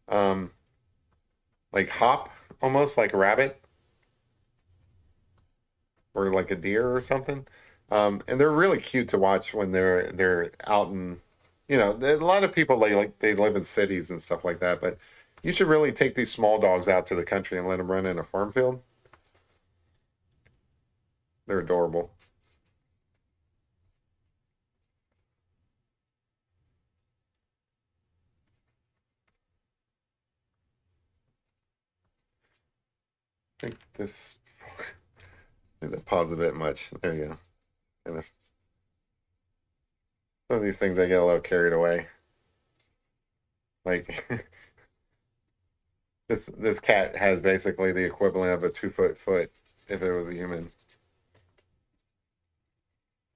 Like hop almost like a rabbit or like a deer or something. And they're really cute to watch when they're out in. You know, a lot of people they live in cities and stuff like that, but you should really take these small dogs out to the country and let them run in a farm field. They're adorable. I think this that paws a bit much. There you go. Kind of. Some of these things, I get a little carried away. Like, this cat has basically the equivalent of a 2-foot if it was a human.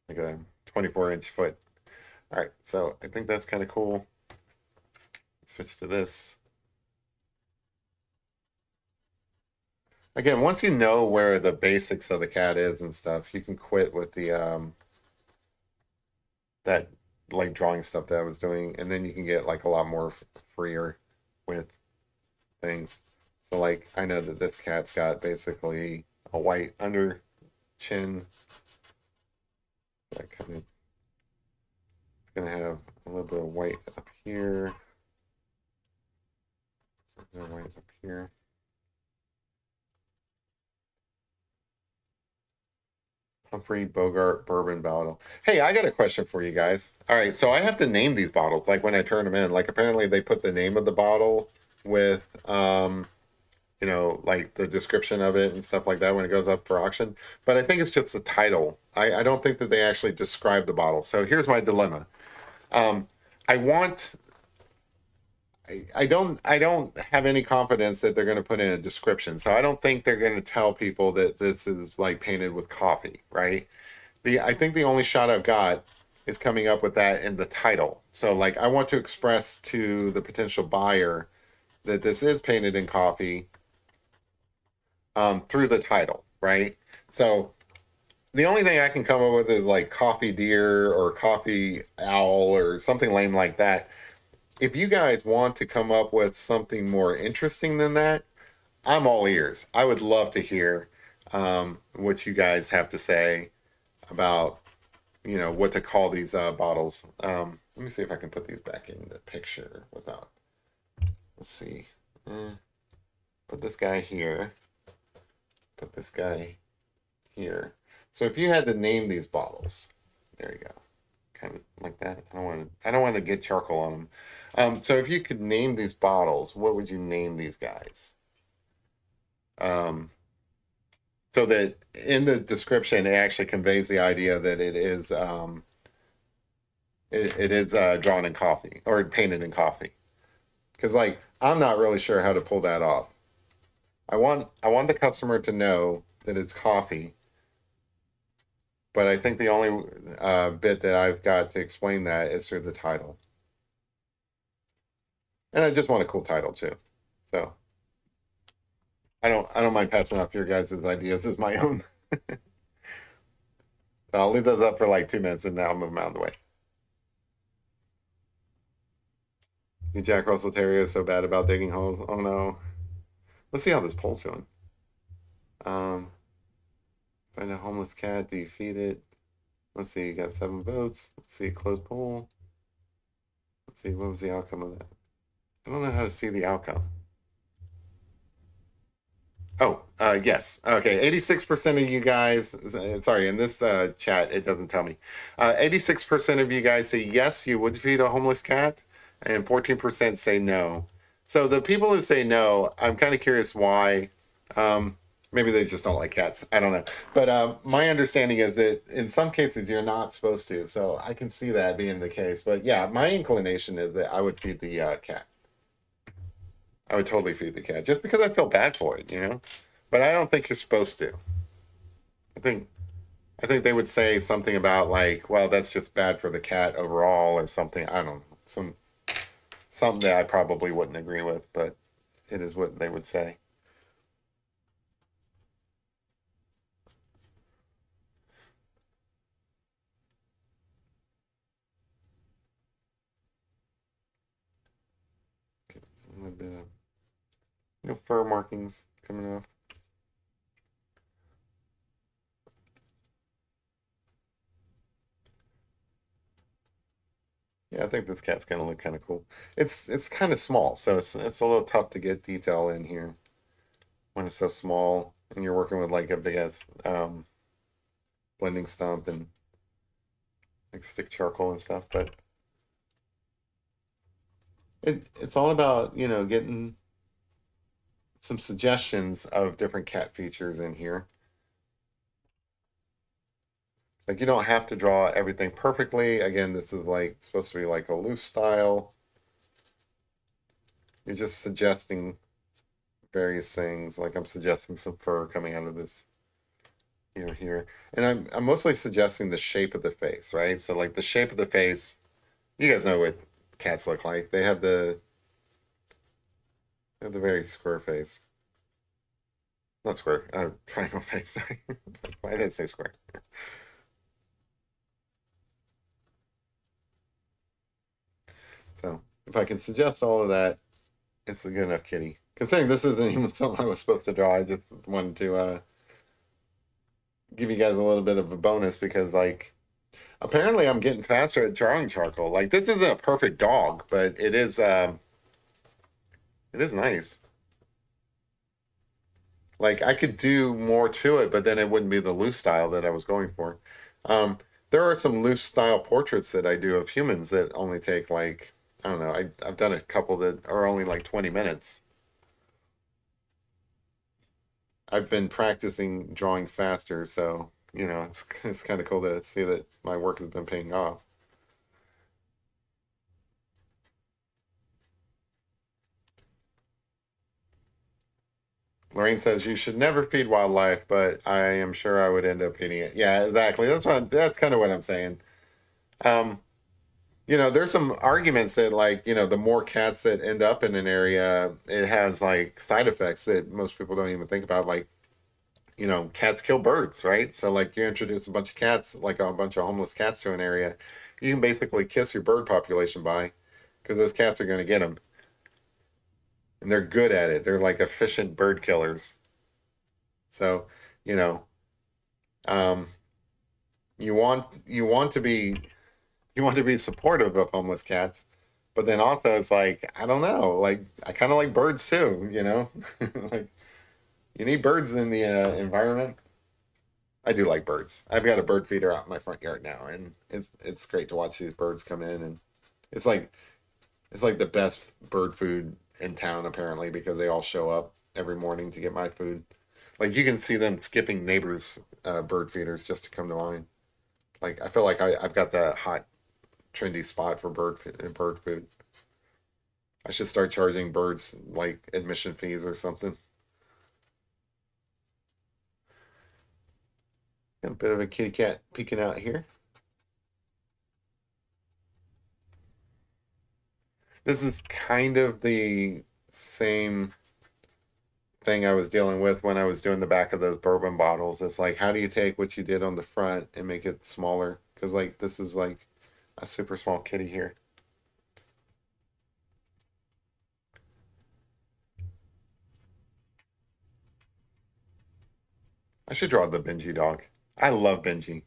Like a 24-inch foot. All right, so I think that's kind of cool. Switch to this. Again, once you know where the basics of the cat is and stuff, you can quit with the, that like drawing stuff that I was doing, and then you can get like a lot more freer with things. So like I know that this cat's got basically a white under chin. That kind of gonna have a little bit of white up here. A little white up here. Humphrey Bogart bourbon bottle. Hey, I got a question for you guys. All right, so I have to name these bottles, like when I turn them in. Like apparently they put the name of the bottle with, you know, like the description of it and stuff like that when it goes up for auction. But I think it's just the title. I don't think that they actually describe the bottle. So here's my dilemma. I want I don't have any confidence that they're going to put in a description. So I don't think they're going to tell people that this is like painted with coffee, right? I think the only shot I've got is coming up with that in the title. So like, I want to express to the potential buyer that this is painted in coffee through the title, right? So the only thing I can come up with is like coffee deer or coffee owl or something lame like that. If you guys want to come up with something more interesting than that, I'm all ears. I would love to hear what you guys have to say about, you know, what to call these bottles. Let me see if I can put these back in the picture without, let's see. Put this guy here. Put this guy here. So if you had to name these bottles, there you go. Kind of like that. I don't want to get charcoal on them. So if you could name these bottles, what would you name these guys? So that in the description, it actually conveys the idea that it is drawn in coffee or painted in coffee. Because like, I'm not really sure how to pull that off. I want the customer to know that it's coffee. But I think the only bit that I've got to explain that is through the title. And I just want a cool title too. So I don't mind passing off your guys' ideas as my own. So I'll leave those up for like 2 minutes and now I'll move them out of the way. You Jack Russell Terrier is so bad about digging holes. Oh no. Let's see how this poll's feeling. Find a homeless cat, do you feed it? Let's see, you got 7 votes. Let's see, close poll. Let's see, what was the outcome of that? I don't know how to see the outcome. Oh, yes. Okay, 86% of you guys, sorry, in this chat, it doesn't tell me. 86% of you guys say yes, you would feed a homeless cat, and 14% say no. So the people who say no, I'm kind of curious why. Maybe they just don't like cats. I don't know. But my understanding is that in some cases you're not supposed to. So I can see that being the case. But yeah, my inclination is that I would feed the cat. I would totally feed the cat just because I feel bad for it, you know. But I don't think you're supposed to. I think they would say something about like, well, that's just bad for the cat overall or something. I don't know. Something that I probably wouldn't agree with, but it is what they would say. A bit of, you know, fur markings coming off. Yeah, I think this cat's gonna look kind of cool. It's kind of small, so it's a little tough to get detail in here when it's so small and you're working with like a big ass blending stump and like stick charcoal and stuff, but. It's all about, you know, getting some suggestions of different cat features in here. Like, you don't have to draw everything perfectly. Again, this is like supposed to be like a loose style. You're just suggesting various things. Like I'm suggesting some fur coming out of this, you know, here. And I'm mostly suggesting the shape of the face, right? So like the shape of the face, you guys know what cats look like. They have the very square face. Not square, triangle face, sorry. Why did I say square? So, if I can suggest all of that, it's a good enough kitty. Considering this isn't even something I was supposed to draw, I just wanted to give you guys a little bit of a bonus because, like, apparently, I'm getting faster at drawing charcoal. Like, this isn't a perfect dog, but it is nice. Like, I could do more to it, but then it wouldn't be the loose style that I was going for. There are some loose style portraits that I do of humans that only take, like, I don't know. I've done a couple that are only, like, 20 minutes. I've been practicing drawing faster, so... You know, it's kind of cool to see that my work has been paying off. Lorraine says you should never feed wildlife, but I am sure I would end up feeding it. Yeah, exactly. That's kind of what I'm saying. You know, there's some arguments that, like, you know, the more cats that end up in an area, it has like side effects that most people don't even think about. Like, you know, cats kill birds, right? So like you introduce a bunch of cats, like a bunch of homeless cats to an area, you can basically kiss your bird population bye, because those cats are going to get them. And they're good at it. They're like efficient bird killers. So, you know, you want to be supportive of homeless cats, but then also it's like, I don't know, like I kind of like birds too, you know. Like you need birds in the environment. I do like birds. I've got a bird feeder out in my front yard now, and it's great to watch these birds come in, and it's like the best bird food in town apparently, because they all show up every morning to get my food. Like you can see them skipping neighbors' bird feeders just to come to mine. Like I feel like I've got that hot trendy spot for bird food. I should start charging birds like admission fees or something. Got a bit of a kitty cat peeking out here. This is kind of the same thing I was dealing with when I was doing the back of those bourbon bottles. It's like, how do you take what you did on the front and make it smaller? Because like this is like a super small kitty here. I should draw the Benji dog. I love Benji.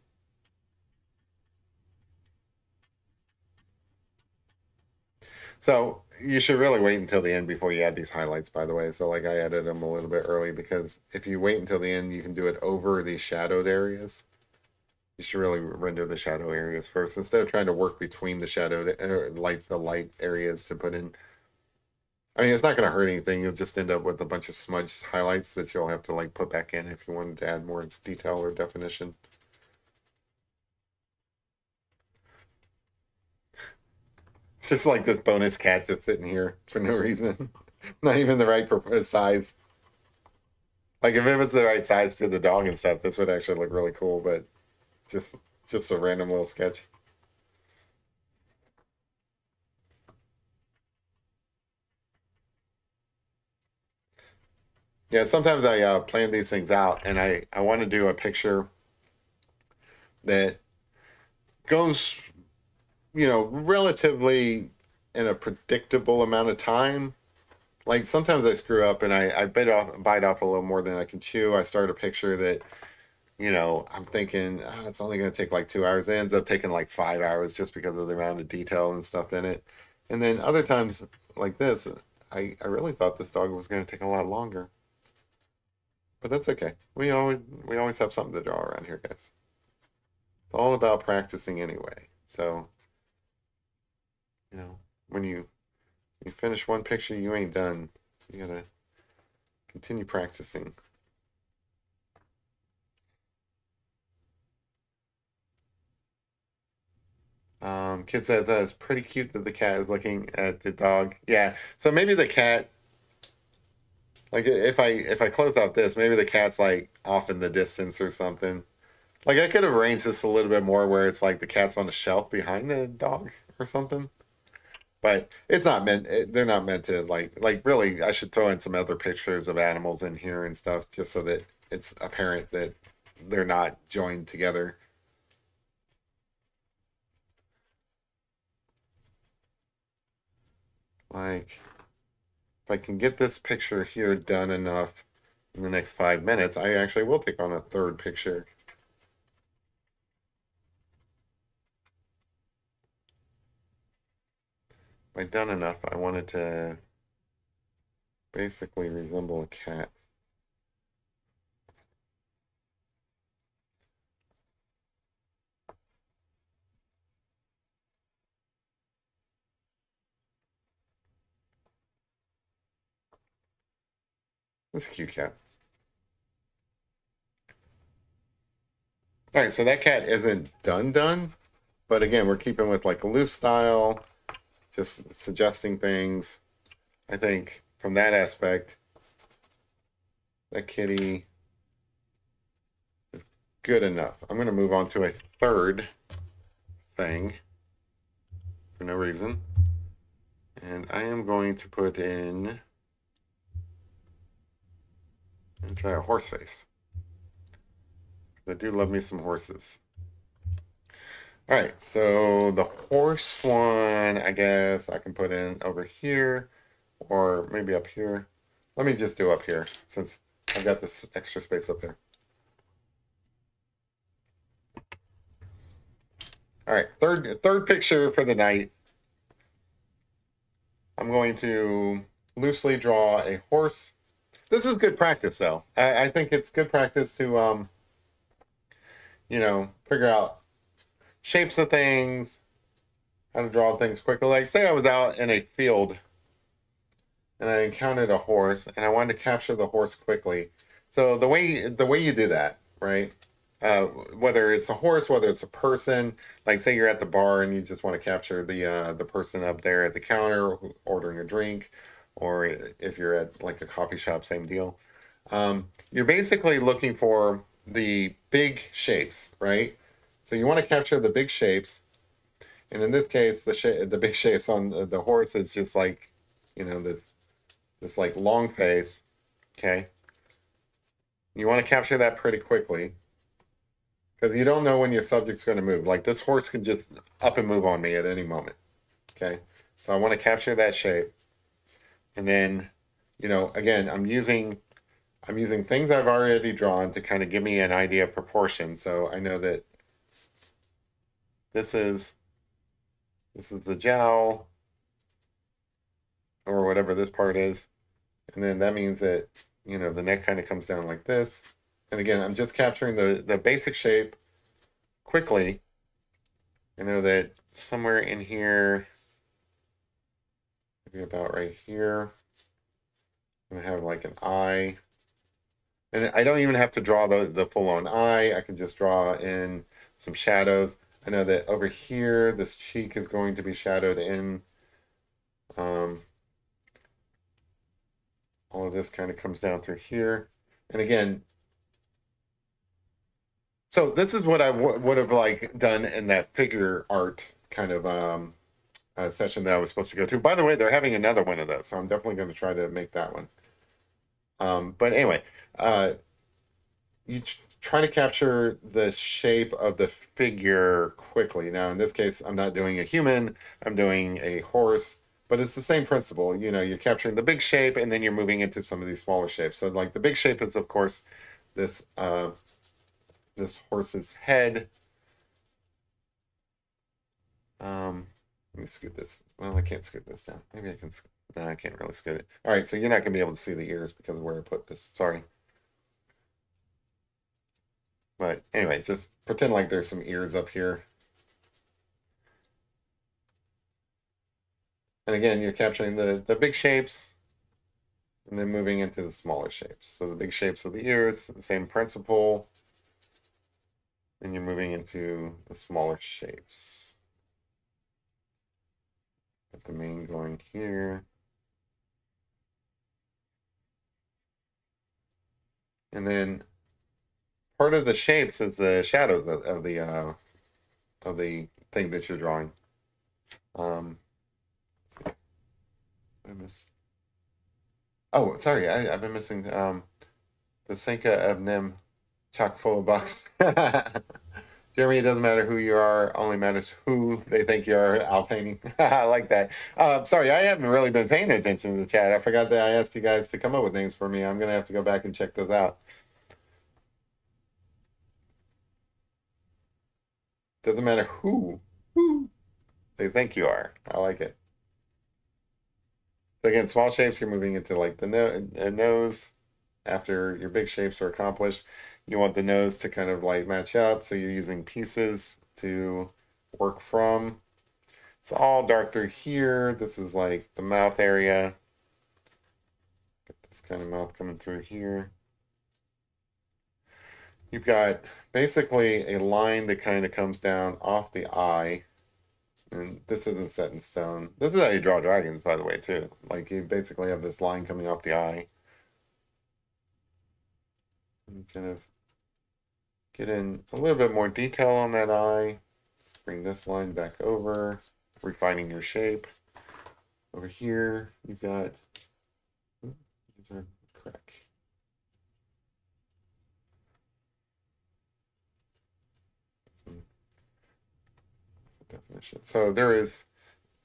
So you should really wait until the end before you add these highlights, by the way. So like I added them a little bit early, because if you wait until the end, you can do it over the shadowed areas. You should really render the shadow areas first instead of trying to work between the shadowed or like the light areas to put in. I mean, it's not going to hurt anything. You'll just end up with a bunch of smudged highlights that you'll have to like put back in if you wanted to add more detail or definition. It's just like this bonus cat just sitting here for no reason. Not even the right size. Like if it was the right size to the dog and stuff, this would actually look really cool, but it's just a random little sketch. Yeah, sometimes I plan these things out, and I want to do a picture that goes, you know, relatively in a predictable amount of time. Like sometimes I screw up and I bite off a little more than I can chew. I start a picture that, you know, I'm thinking it's only going to take like 2 hours. It ends up taking like 5 hours just because of the amount of detail and stuff in it. And then other times like this, I really thought this dog was going to take a lot longer, but that's okay. We always have something to draw around here, guys. It's all about practicing anyway. So, you know, when you finish one picture, you ain't done. You gotta continue practicing. Kid says that it's pretty cute that the cat is looking at the dog. Yeah, so maybe the cat, like if I close out this, maybe the cat's like off in the distance or something. Like I could have arranged this a little bit more where it's like the cat's on a shelf behind the dog or something. But it's not meant, they're not meant to like really, I should throw in some other pictures of animals in here and stuff just so that it's apparent that they're not joined together. Like, if I can get this picture here done enough in the next 5 minutes, I actually will take on a third picture. By done enough, I wanted to basically resemble a cat. That's a cute cat. All right, so that cat isn't done, but again, we're keeping with like a loose style. Just suggesting things. I think from that aspect, That kitty is good enough. I'm going to move on to a third thing for no reason. And I am going to put in... and try a horse face. I do love me some horses. Alright, so the horse one, I guess I can put in over here. Or maybe up here. Let me just do up here, since I've got this extra space up there. Alright, third picture for the night. I'm going to loosely draw a horse. This is good practice, though. I think it's good practice to, you know, figure out shapes of things, how to draw things quickly. Like, say I was out in a field and I encountered a horse and I wanted to capture the horse quickly. So the way you do that, right, whether it's a horse, whether it's a person, like say you're at the bar and you just want to capture the person up there at the counter ordering a drink, or if you're at like a coffee shop, same deal. You're basically looking for the big shapes, right? So you want to capture the big shapes. And in this case, the big shapes on the horse is just like, you know, this like long face, okay? You want to capture that pretty quickly because you don't know when your subject's going to move. Like this horse can just up and move on me at any moment, okay? So I want to capture that shape. And then, you know, again, I'm using things I've already drawn to kind of give me an idea of proportion. So I know that this is the jowl or whatever this part is. And then that means that, you know, the neck kind of comes down like this. And again, I'm just capturing the basic shape quickly. I know that somewhere in here, maybe about right here, I'm gonna have like an eye. And I don't even have to draw the full-on eye. I can just draw in some shadows. I know that over here, this cheek is going to be shadowed in. All of this kind of comes down through here. And again, so this is what I would have like done in that figure art kind of session that I was supposed to go to. By the way, they're having another one of those, so I'm definitely going to try to make that one. But anyway, you try to capture the shape of the figure quickly. Now, in this case, I'm not doing a human, I'm doing a horse, but it's the same principle. You know, you're capturing the big shape and then you're moving into some of these smaller shapes. So like the big shape is, of course, this horse's head. Let me scoot this. Well, I can't scoot this down. Maybe I can, no, I can't really scoot it. All right, so you're not gonna be able to see the ears because of where I put this, sorry. But anyway, just pretend like there's some ears up here. And again, you're capturing the big shapes and then moving into the smaller shapes. So the big shapes of the ears, the same principle. And you're moving into the smaller shapes. Got the mane going here. And then part of the shapes is the shadows of the thing that you're drawing. I miss. Oh, sorry, I've been missing the Senka of Nim, chock full of bucks. Jeremy, it doesn't matter who you are, only matters who they think you are out painting. I like that. Sorry, I haven't really been paying attention to the chat. I forgot that I asked you guys to come up with names for me. I'm gonna have to go back and check those out. Doesn't matter who they think you are. I like it. So again, small shapes, you're moving into like the nose. After your big shapes are accomplished, you want the nose to kind of like match up. So you're using pieces to work from. It's all dark through here. This is like the mouth area. Got this kind of mouth coming through here. You've got basically a line that kind of comes down off the eye. And this isn't set in stone. This is how you draw dragons, by the way, too. Like you basically have this line coming off the eye. and kind of get in a little bit more detail on that eye. Bring this line back over, refining your shape. Over here, you've got, these are crack. Some definition. So there is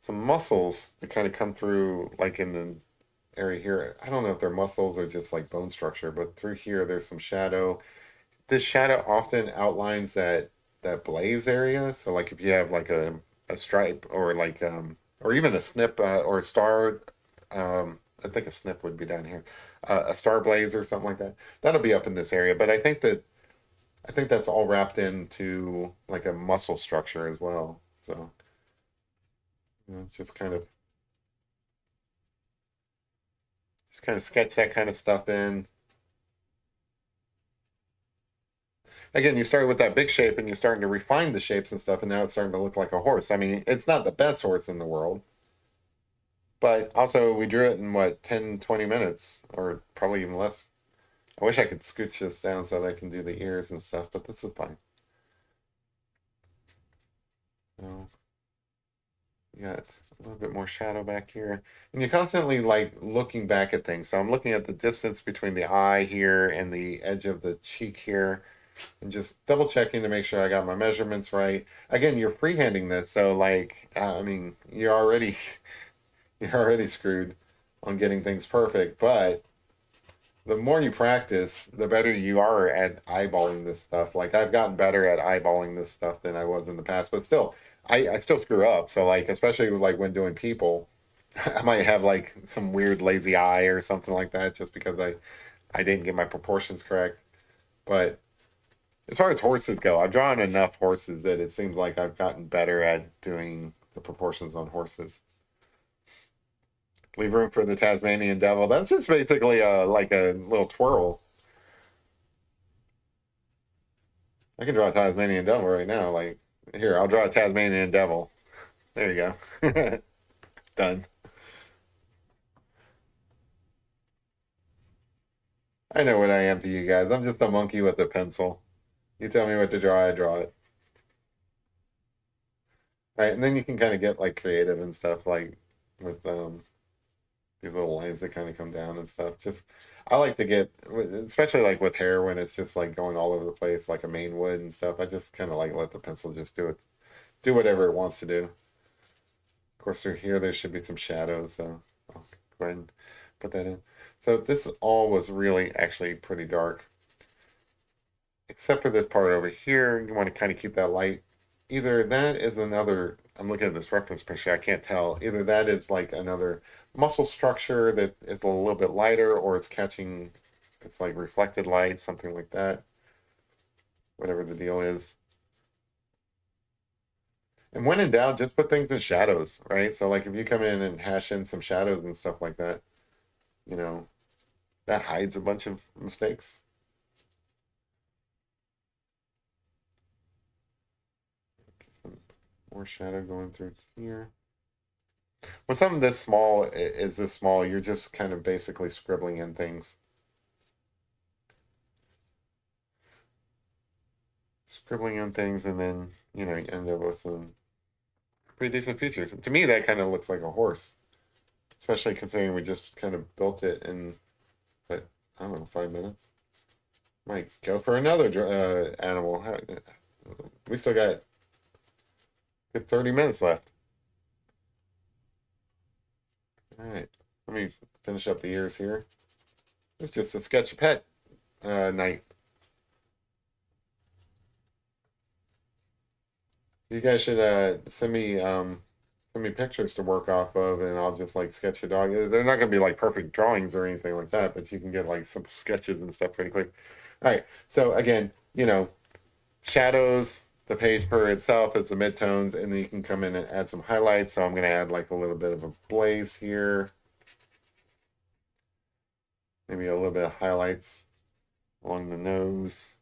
some muscles that kind of come through, like in the area here. I don't know if they're muscles or just like bone structure, but through here, there's some shadow. This shadow often outlines that blaze area. So like if you have like a stripe or like or even a snip or a star, I think a snip would be down here, a star blaze or something like that. That'll be up in this area. But I think that's all wrapped into like a muscle structure as well. So you know, just kind of sketch that kind of stuff in. Again, you started with that big shape and you're starting to refine the shapes and stuff, and now it's starting to look like a horse. I mean, it's not the best horse in the world, but also we drew it in, what, 10, 20 minutes, or probably even less. I wish I could scooch this down so that I can do the ears and stuff, but this is fine. So, you got a little bit more shadow back here. And you're constantly, like, looking back at things. So I'm looking at the distance between the eye here and the edge of the cheek here, and just double checking to make sure I got my measurements right. Again, you're freehanding this, so like I mean, you're already screwed on getting things perfect, but the more you practice, the better you are at eyeballing this stuff. Like I've gotten better at eyeballing this stuff than I was in the past, but still I still screw up. So like, especially like when doing people, I might have like some weird lazy eye or something like that, just because I didn't get my proportions correct. But as far as horses go, I've drawn enough horses that it seems like I've gotten better at doing the proportions on horses. Leave room for the Tasmanian devil. That's just basically like a little twirl. I can draw a Tasmanian devil right now. Like, here, I'll draw a Tasmanian devil. There you go. Done. I know what I am to you guys. I'm just a monkey with a pencil. You tell me what to draw, I draw it. All right, and then you can kind of get like creative and stuff, like with these little lines that kind of come down and stuff. Just, I like to get, especially like with hair when it's just like going all over the place, like a Maine wood and stuff. I just kind of like let the pencil just do it, do whatever it wants to do. Of course, through here, there should be some shadows, so I'll go ahead and put that in. So this all was really actually pretty dark, except for this part over here. You want to kind of keep that light. Either that is another, I'm looking at this reference picture, I can't tell. Either that is like another muscle structure that is a little bit lighter, or it's catching, it's like reflected light, something like that. Whatever the deal is. And when in doubt, just put things in shadows, right? So like if you come in and hash in some shadows and stuff like that, you know, that hides a bunch of mistakes. More shadow going through here. When something this small is this small, you're just kind of basically scribbling in things. Scribbling in things, and then, you know, you end up with some pretty decent features. And to me, that kind of looks like a horse. Especially considering we just kind of built it in, like, I don't know, 5 minutes. Might go for another animal. We still got 30 minutes left. All right, let me finish up the ears here. It's just a sketch a pet night. You guys should send me pictures to work off of, and I'll just like sketch a dog. They're not gonna be like perfect drawings or anything like that, but you can get like simple sketches and stuff pretty quick. All right, so again, you know, shadows. The page per itself is the midtones, and then you can come in and add some highlights. So I'm going to add like a little bit of a blaze here. Maybe a little bit of highlights along the nose.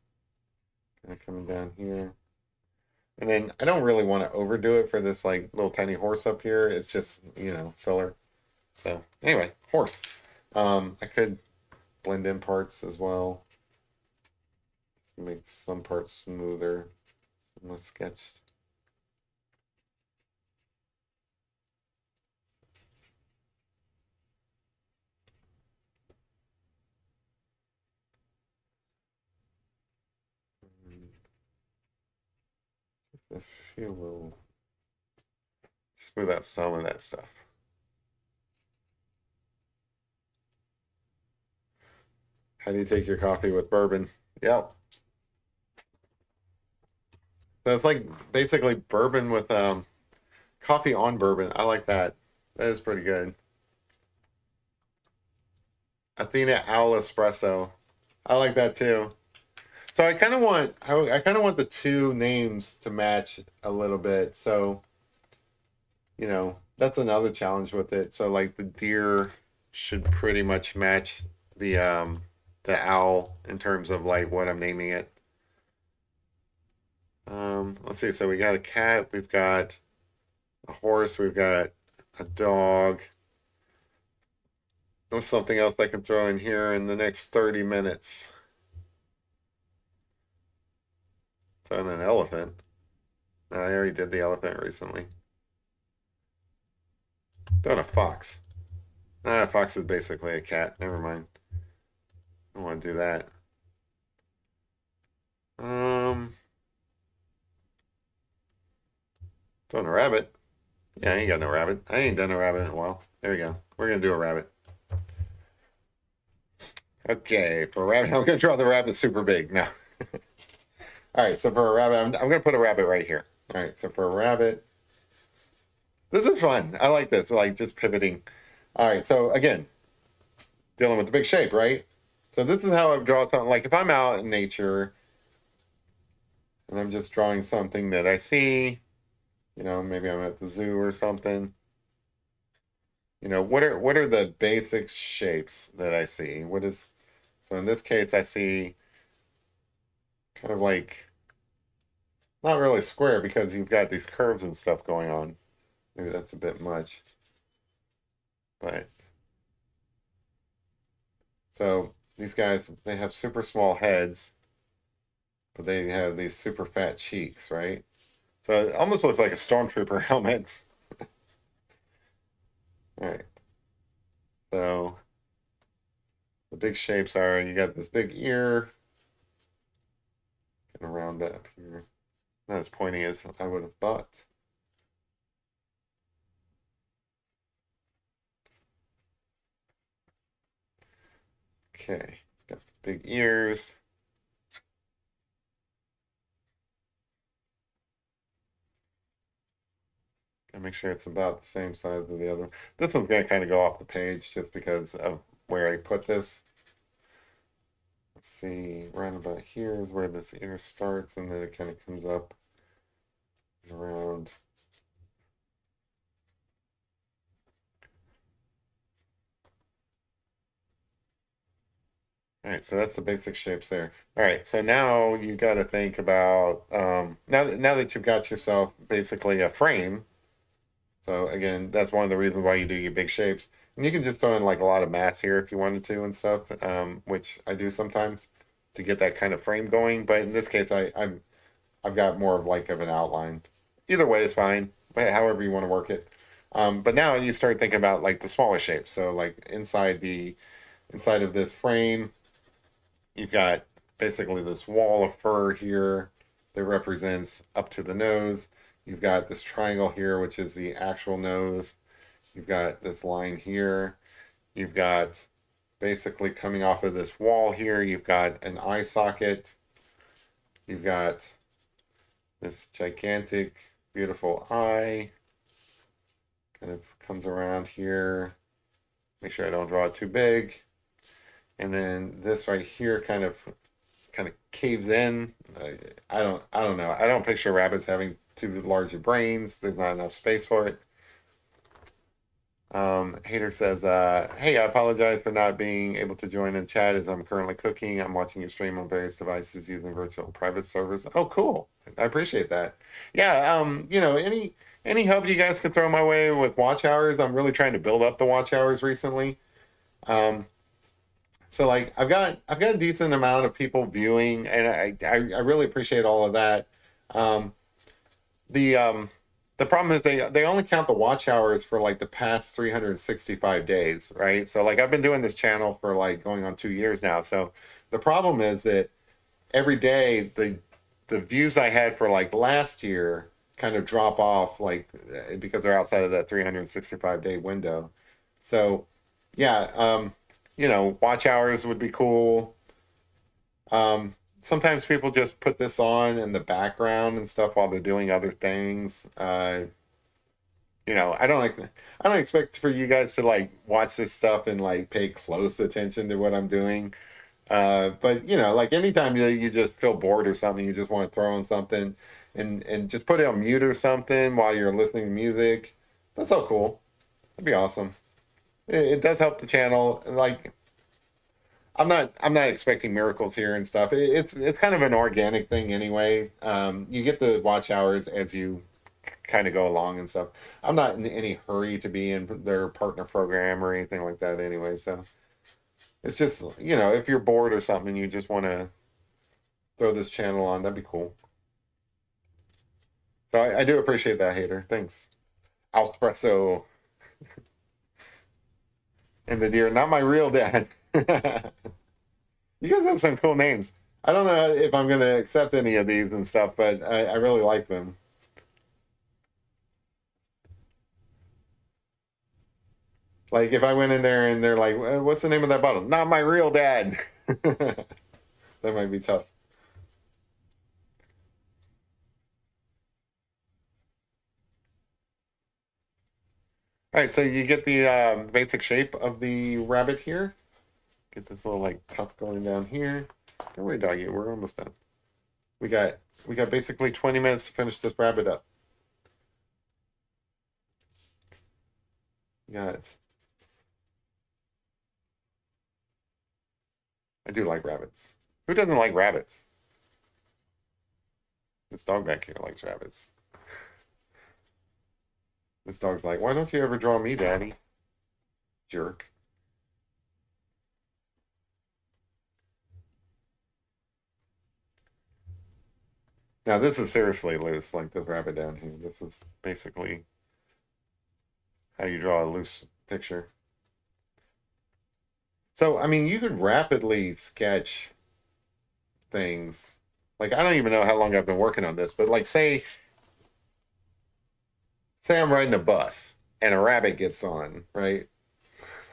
Kind of coming down here. And then I don't really want to overdo it for this like little tiny horse up here. It's just, you know, filler. So anyway, horse. I could blend in parts as well. make some parts smoother and less sketched. Just a few little, smooth out some of that stuff. How do you take your coffee with bourbon? Yep. So it's like basically bourbon with coffee on bourbon. I like that. That is pretty good. Athena Owl Espresso. I like that too. So I kind of want the two names to match a little bit. So, you know, that's another challenge with it. So like the deer should pretty much match the owl in terms of like what I'm naming it. Let's see, so we got a cat, we've got a horse, we've got a dog. There's something else I can throw in here in the next 30 minutes. Throw in an elephant. No, I already did the elephant recently. Throw in a fox. Ah, a fox is basically a cat, never mind. I don't want to do that. Doing a rabbit. Yeah, I ain't got no rabbit. I ain't done a rabbit in a while. There we go. We're going to do a rabbit. Okay, for a rabbit, I'm going to draw the rabbit super big now. All right, so for a rabbit, I'm going to put a rabbit right here. All right, so for a rabbit, this is fun. I like this, like just pivoting. All right, so again, dealing with the big shape, right? So this is how I draw something. Like if I'm out in nature and I'm just drawing something that I see, you know, maybe I'm at the zoo or something, you know, what are the basic shapes that I see? What is, so in this case, I see kind of like, not really square because you've got these curves and stuff going on. Maybe that's a bit much, but so these guys, they have super small heads, but they have these super fat cheeks, right? So it almost looks like a stormtrooper helmet. All right. So the big shapes are, you got this big ear. Gonna round it up here. Not as pointy as I would have thought. Okay, got big ears. Gotta make sure it's about the same size as the other one. This one's gonna kind of go off the page just because of where I put this. Let's see, right about here is where this ear starts, and then it kind of comes up around. All right, so that's the basic shapes there. All right, so now you got to think about, now that you've got yourself basically a frame, so again, that's one of the reasons why you do your big shapes. And you can just throw in like a lot of mass here if you wanted to and stuff, which I do sometimes to get that kind of frame going. But in this case, I've got more of like an outline. Either way is fine, but however you want to work it. But now you start thinking about like the smaller shapes. So like inside of this frame, you've got basically this wall of fur here that represents up to the nose. You've got this triangle here, which is the actual nose. You've got this line here. You've got basically coming off of this wall here, you've got an eye socket. You've got this gigantic, beautiful eye. Kind of comes around here. Make sure I don't draw it too big. And then this right here kind of caves in. I don't know. I don't picture rabbits having too large of brains. There's not enough space for it. Hater says, hey, I apologize for not being able to join in chat as I'm currently cooking. I'm watching your stream on various devices using virtual private servers. Oh, cool. I appreciate that. Yeah, you know, any help you guys could throw my way with watch hours. I'm really trying to build up the watch hours recently. So like I've got a decent amount of people viewing, and I really appreciate all of that. The problem is they only count the watch hours for like the past 365 days, right? So like I've been doing this channel for like going on 2 years now. So the problem is that every day the views I had for like last year kind of drop off, like, because they're outside of that 365 day window. So yeah, you know, watch hours would be cool. Sometimes people just put this on in the background and stuff while they're doing other things. You know, I don't expect for you guys to like watch this stuff and like pay close attention to what I'm doing. But you know, like anytime you just feel bored or something, you just want to throw on something and just put it on mute or something while you're listening to music. That's so cool. That'd be awesome. It does help the channel. Like, I'm not expecting miracles here and stuff. It's kind of an organic thing anyway. You get the watch hours as you kind of go along and stuff. I'm not in any hurry to be in their partner program or anything like that anyway. So it's just, you know, if you're bored or something, you just want to throw this channel on, that'd be cool. So I do appreciate that, Hater. Thanks. Alspresso. And the deer, not my real dad. You guys have some cool names. I don't know if I'm going to accept any of these and stuff, but I really like them. Like if I went in there and they're like, what's the name of that bottle? Not my real dad. That might be tough. All right, so you get the basic shape of the rabbit here. Get this little like tuft going down here. Don't worry, doggy, we're almost done. We got basically 20 minutes to finish this rabbit up. I do like rabbits. Who doesn't like rabbits? This dog back here likes rabbits. This dog's like, why don't you ever draw me, Daddy? Jerk. Now this is seriously loose, like this rabbit down here. This is basically how you draw a loose picture. So, I mean, you could rapidly sketch things. Like, I don't even know how long I've been working on this, but like say I'm riding a bus and a rabbit gets on, right?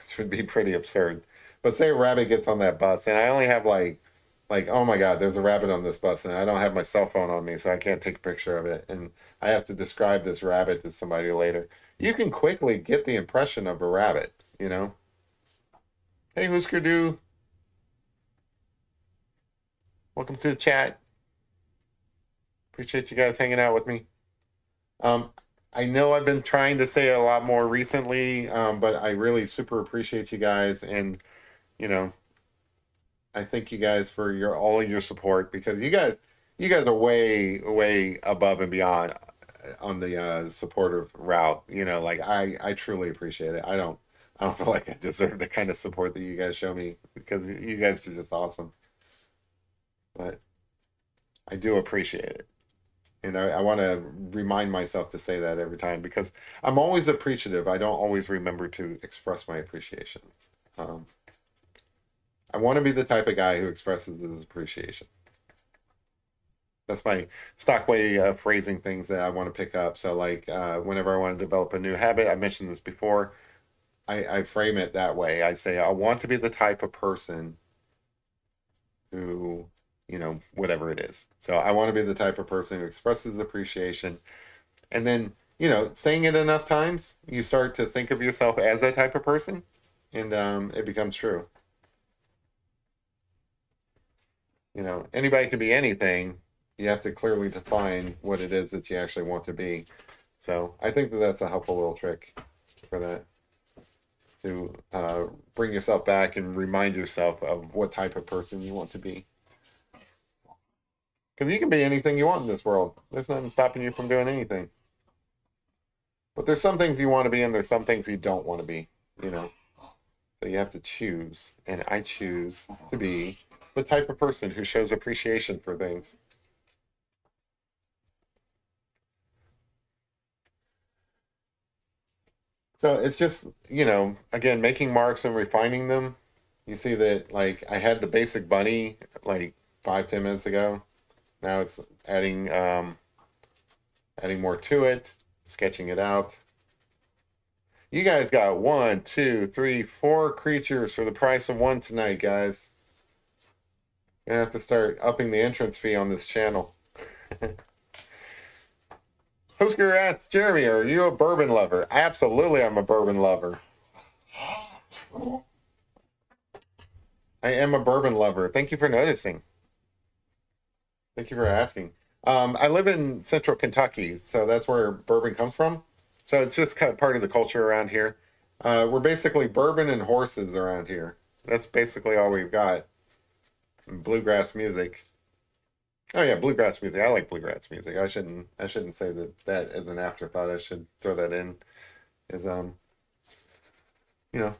Which would be pretty absurd. But say a rabbit gets on that bus and I only have like, oh my God, there's a rabbit on this bus and I don't have my cell phone on me, so I can't take a picture of it. And I have to describe this rabbit to somebody later. You can quickly get the impression of a rabbit, you know? Hey, Husker Du. Welcome to the chat. Appreciate you guys hanging out with me. I know I've been trying to say a lot more recently, but I really super appreciate you guys. And, you know, I thank you guys for all of your support, because you guys are way, way above and beyond on the supportive route. You know, like I truly appreciate it. I don't feel like I deserve the kind of support that you guys show me, because you guys are just awesome. But I do appreciate it. And I want to remind myself to say that every time, because I'm always appreciative. I don't always remember to express my appreciation. I want to be the type of guy who expresses his appreciation. That's my stock way of phrasing things that I want to pick up. So like whenever I want to develop a new habit, I mentioned this before, I frame it that way. I say, I want to be the type of person who, you know, whatever it is. So I want to be the type of person who expresses appreciation. And then, you know, saying it enough times, you start to think of yourself as that type of person, and it becomes true. You know, anybody can be anything. You have to clearly define what it is that you actually want to be. So I think that that's a helpful little trick for that, to bring yourself back and remind yourself of what type of person you want to be. Because you can be anything you want in this world. There's nothing stopping you from doing anything. But there's some things you want to be and there's some things you don't want to be, you know. So you have to choose, and I choose to be the type of person who shows appreciation for things. So it's just, you know, again, making marks and refining them. You see that, like, I had the basic bunny, like, 5-10 minutes ago. Now it's adding, adding more to it, sketching it out. You guys got 1, 2, 3, 4 creatures for the price of 1 tonight, guys. Gonna have to start upping the entrance fee on this channel. Husker asks, Jeremy, are you a bourbon lover? Absolutely, I'm a bourbon lover. I am a bourbon lover. Thank you for noticing. Thank you for asking. I live in central Kentucky, so that's where bourbon comes from. So it's just kind of part of the culture around here. We're basically bourbon and horses around here. That's basically all we've got. Bluegrass music. Oh yeah, bluegrass music. I like bluegrass music. I shouldn't say that that is an afterthought. I should throw that in. Is you know,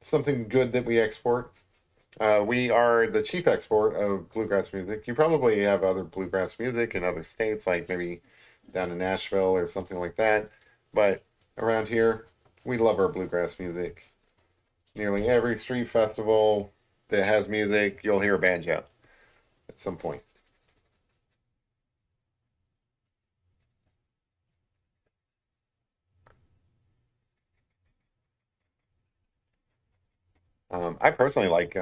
something good that we export. We are the chief export of bluegrass music. You probably have other bluegrass music in other states, like maybe down in Nashville or something like that. But around here, we love our bluegrass music. Nearly every street festival that has music, you'll hear a banjo at some point. I personally like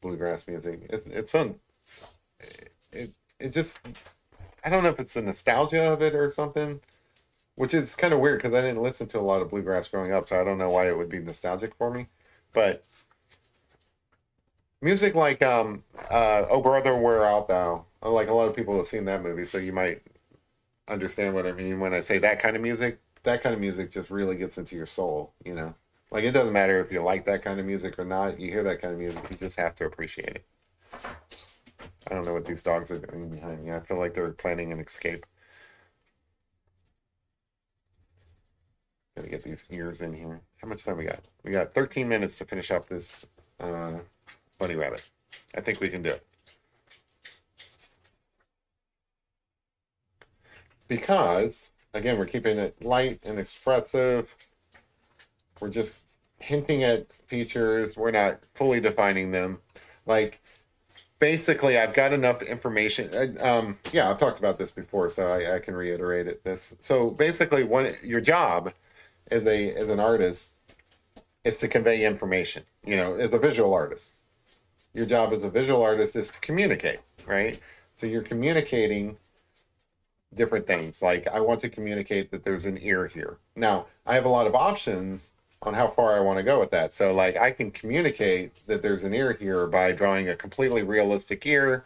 bluegrass music. It just, I don't know if it's the nostalgia of it or something, which is kind of weird because I didn't listen to a lot of bluegrass growing up, so I don't know why it would be nostalgic for me. But music like Oh Brother, Where Art Thou? Like, a lot of people have seen that movie, so you might understand what I mean when I say that kind of music. That kind of music just really gets into your soul, you know? Like, it doesn't matter if you like that kind of music or not. You hear that kind of music, you just have to appreciate it. I don't know what these dogs are doing behind me. I feel like they're planning an escape. Gotta get these ears in here. How much time we got? We got 13 minutes to finish up this bunny rabbit. I think we can do it. Because, again, we're keeping it light and expressive. We're just hinting at features. We're not fully defining them. Like, basically, I've got enough information. Yeah, I've talked about this before, so I can reiterate it. So basically, your job as an artist is to convey information. You know, as a visual artist, your job as a visual artist is to communicate, right? So you're communicating different things. Like, I want to communicate that there's an ear here. Now, I have a lot of options on how far I want to go with that. So, like, I can communicate that there's an ear here by drawing a completely realistic ear,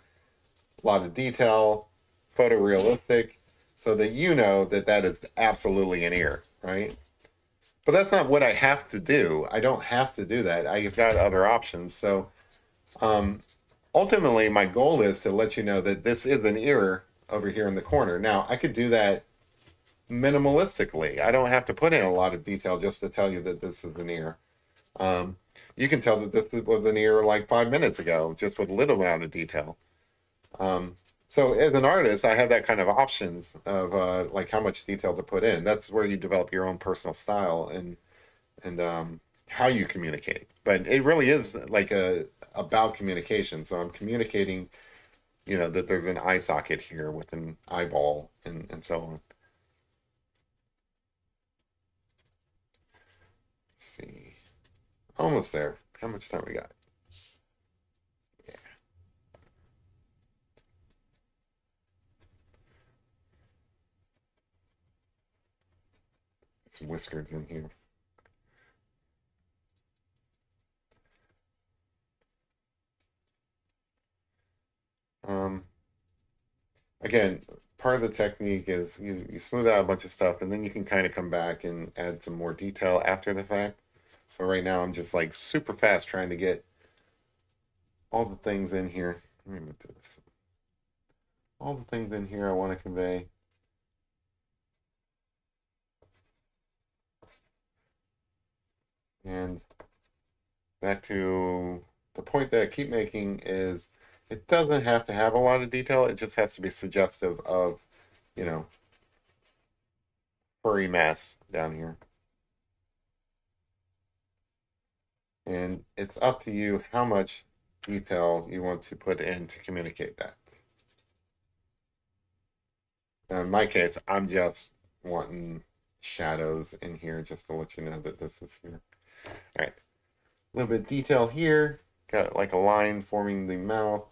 a lot of detail, photorealistic, so that you know that that is absolutely an ear, right? But that's not what I have to do. I don't have to do that. I've got other options. So, ultimately, my goal is to let you know that this is an ear over here in the corner. Now, I could do that minimalistically. I don't have to put in a lot of detail just to tell you that this is an ear. You can tell that this was an ear like 5 minutes ago, just with a little amount of detail. So as an artist, I have that kind of options of like how much detail to put in. That's where you develop your own personal style and how you communicate. But it really is like about communication. So I'm communicating, you know, that there's an eye socket here with an eyeball and so on. See, almost there. How much time we got? Yeah. Some whiskers in here. Again, part of the technique is you smooth out a bunch of stuff, and then you can kind of come back and add some more detail after the fact. So right now I'm just like super fast trying to get all the things in here. Let me move to this. All the things in here I want to convey. And back to the point that I keep making is it doesn't have to have a lot of detail. It just has to be suggestive of, you know, furry mass down here. And it's up to you how much detail you want to put in to communicate that. Now in my case, I'm just wanting shadows in here just to let you know that this is here. All right, a little bit of detail here. Got like a line forming the mouth.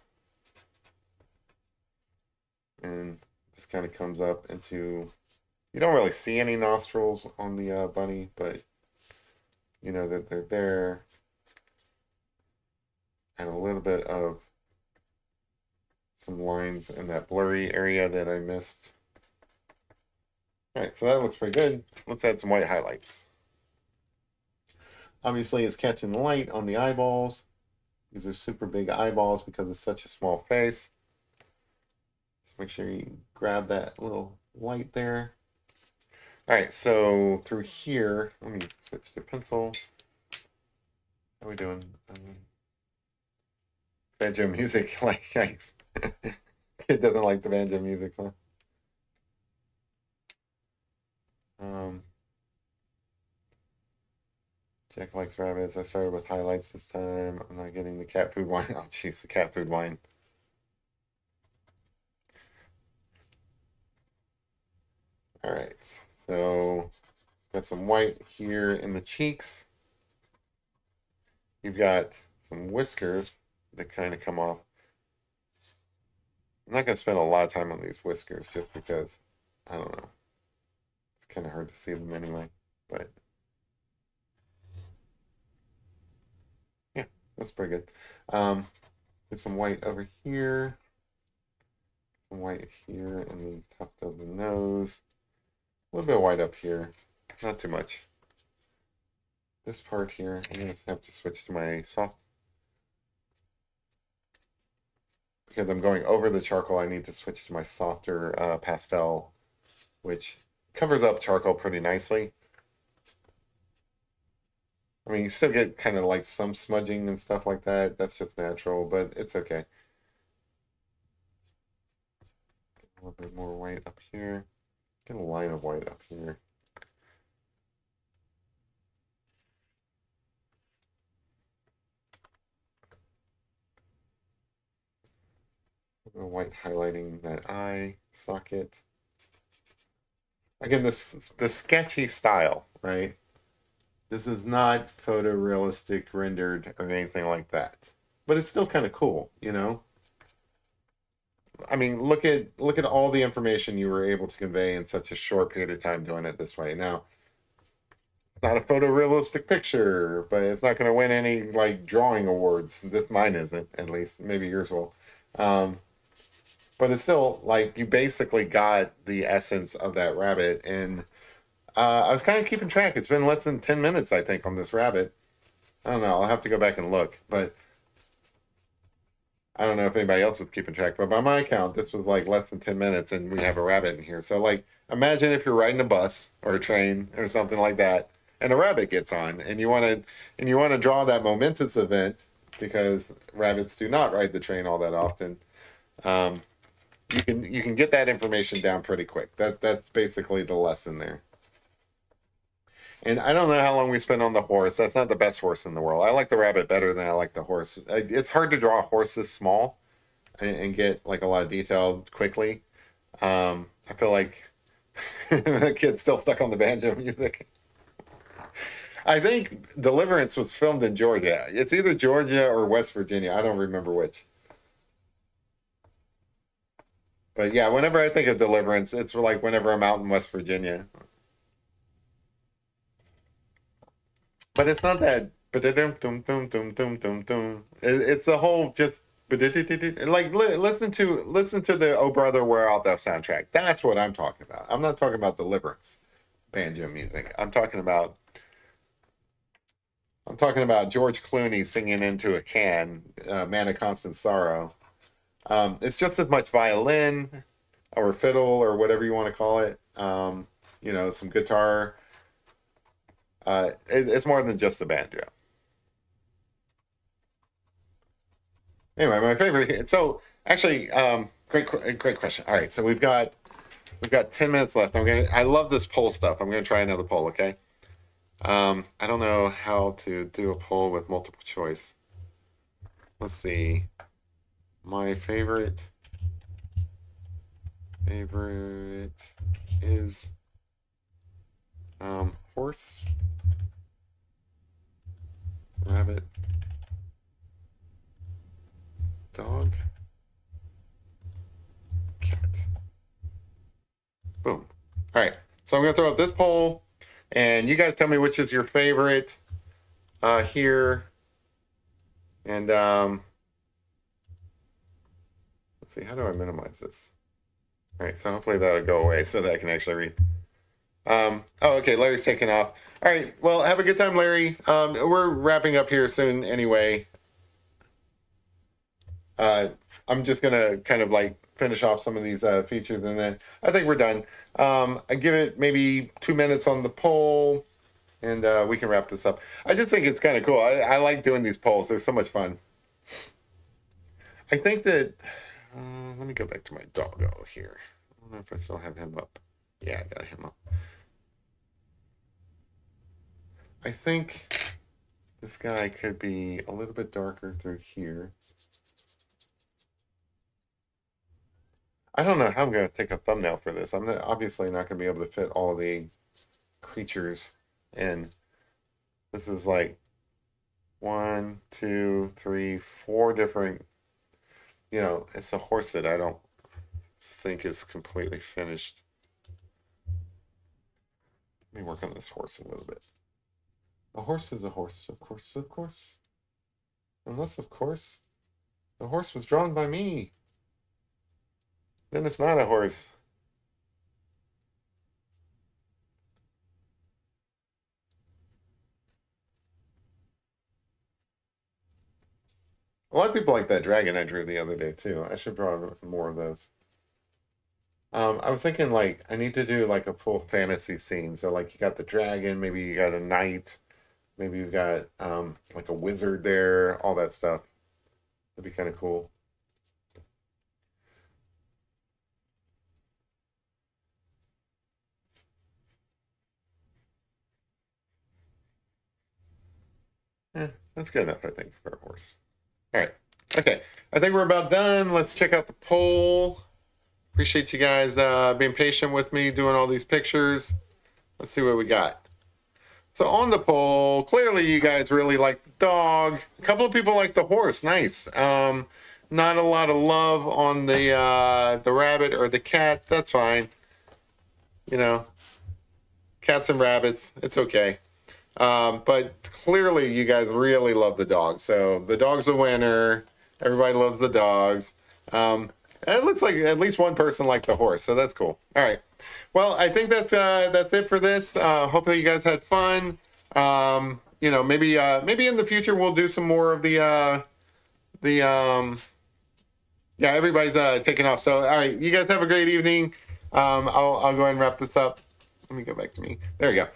And this kind of comes up into, you don't really see any nostrils on the bunny, but you know that they're there. And a little bit of some lines in that blurry area that I missed. All right, so that looks pretty good. Let's add some white highlights. Obviously, it's catching the light on the eyeballs. These are super big eyeballs because it's such a small face. Just make sure you grab that little light there. All right, so through here, let me switch to pencil. How are we doing? Banjo music, like, yikes. Kid doesn't like the banjo music, huh? Jack likes rabbits. I started with highlights this time. I'm not getting the cat food wine. Oh, jeez, the cat food wine. All right, so got some white here in the cheeks. You've got some whiskers that kind of come off. I'm not going to spend a lot of time on these whiskers just because, I don't know, it's kind of hard to see them anyway, but yeah, that's pretty good. There's some white over here, some white here in the top of the nose, a little bit of white up here, not too much. This part here, I'm going to have to switch to my soft, because I'm going over the charcoal, I need to switch to my softer pastel, which covers up charcoal pretty nicely. I mean, you still get kind of like some smudging and stuff like that. That's just natural, but it's okay. Get a little bit more white up here. Get a line of white up here. A little white highlighting that eye socket. Again, the sketchy style, right? This is not photorealistic rendered or anything like that, but it's still kind of cool, you know. I mean, look at all the information you were able to convey in such a short period of time doing it this way. Now, it's not a photorealistic picture, but it's not going to win any like drawing awards. This mine isn't, at least. Maybe yours will. But it's still like you basically got the essence of that rabbit and. I was kind of keeping track. It's been less than 10 minutes, I think, on this rabbit. I don't know. I'll have to go back and look. But I don't know if anybody else was keeping track. But by my count, this was like less than 10 minutes, and we have a rabbit in here. So, like, imagine if you're riding a bus or a train or something like that, and a rabbit gets on, and you want to draw that momentous event because rabbits do not ride the train all that often. You can get that information down pretty quick. That's basically the lesson there. And I don't know how long we spent on the horse. That's not the best horse in the world. I like the rabbit better than I like the horse. It's hard to draw horses small and get like a lot of detail quickly. I feel like the kid's still stuck on the banjo music. I think Deliverance was filmed in Georgia. It's either Georgia or West Virginia. I don't remember which. But yeah, whenever I think of Deliverance, it's like whenever I'm out in West Virginia. But it's not that. It's the whole just like listen to the "Oh Brother, Where Art Thou" soundtrack. That's what I'm talking about. I'm not talking about Deliverance banjo music. I'm talking about George Clooney singing into a can, "Man of Constant Sorrow." It's just as much violin or fiddle or whatever you want to call it. You know, some guitar. It's more than just a banjo. Anyway, my favorite. So actually, great question. All right, so we've got 10 minutes left. I love this poll stuff. I'm gonna try another poll. Okay. I don't know how to do a poll with multiple choice. Let's see. My favorite is horse, rabbit, dog, cat. Boom. All right. So I'm going to throw up this poll, and you guys tell me which is your favorite here. And let's see. How do I minimize this? All right. So hopefully that'll go away so that I can actually read. Oh, okay. Larry's taking off. All right. Well, have a good time, Larry. We're wrapping up here soon anyway. I'm just going to kind of like finish off some of these features, and then I think we're done. I give it maybe 2 minutes on the poll, and we can wrap this up. I just think it's kind of cool. I like doing these polls. They're so much fun. I think that, let me go back to my doggo here. I don't know if I still have him up. Yeah, I got him up. I think this guy could be a little bit darker through here. I don't know how I'm going to take a thumbnail for this. I'm obviously not going to be able to fit all the creatures in. This is like 1, 2, 3, 4 different, you know, it's a horse that I don't think is completely finished. Let me work on this horse a little bit. A horse is a horse, of course, of course. Unless, of course, the horse was drawn by me. Then it's not a horse. A lot of people like that dragon I drew the other day too. I should draw more of those. I was thinking like I need to do like a full fantasy scene. So like you got the dragon, maybe you got a knight, maybe you got like a wizard there, all that stuff. That'd be kind of cool. That's good enough, I think, for a horse. All right. Okay. I think we're about done. Let's check out the poll. Appreciate you guys being patient with me, doing all these pictures. Let's see what we got. So on the poll, clearly you guys really like the dog. A couple of people like the horse. Nice. Not a lot of love on the rabbit or the cat. That's fine. You know, cats and rabbits. It's okay. But clearly you guys really love the dog. So the dog's the winner. Everybody loves the dogs. And it looks like at least one person liked the horse. So that's cool. All right. Well, I think that's it for this. Hopefully you guys had fun. You know, maybe in the future we'll do some more of yeah, everybody's taking off. So, all right. You guys have a great evening. I'll go ahead and wrap this up. Let me go back to me. There we go.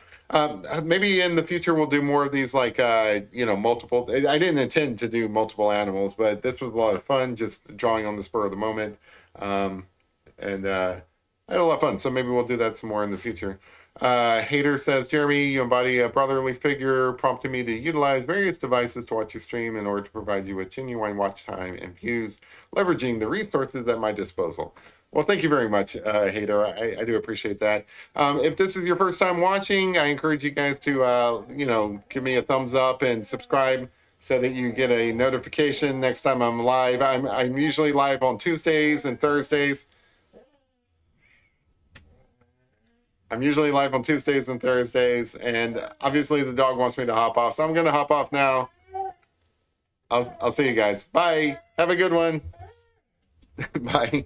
Maybe in the future we'll do more of these, like you know, multiple. I didn't intend to do multiple animals, but this was a lot of fun, just drawing on the spur of the moment, and I had a lot of fun. So maybe we'll do that some more in the future. Hater says, Jeremy, you embody a brotherly figure, prompting me to utilize various devices to watch your stream in order to provide you with genuine watch time and views, leveraging the resources at my disposal. Well, thank you very much, Hader. I do appreciate that. If this is your first time watching, I encourage you guys to, you know, give me a thumbs up and subscribe so that you get a notification next time I'm live. I'm usually live on Tuesdays and Thursdays. And obviously the dog wants me to hop off, so I'm going to hop off now. I'll see you guys. Bye. Have a good one. Bye.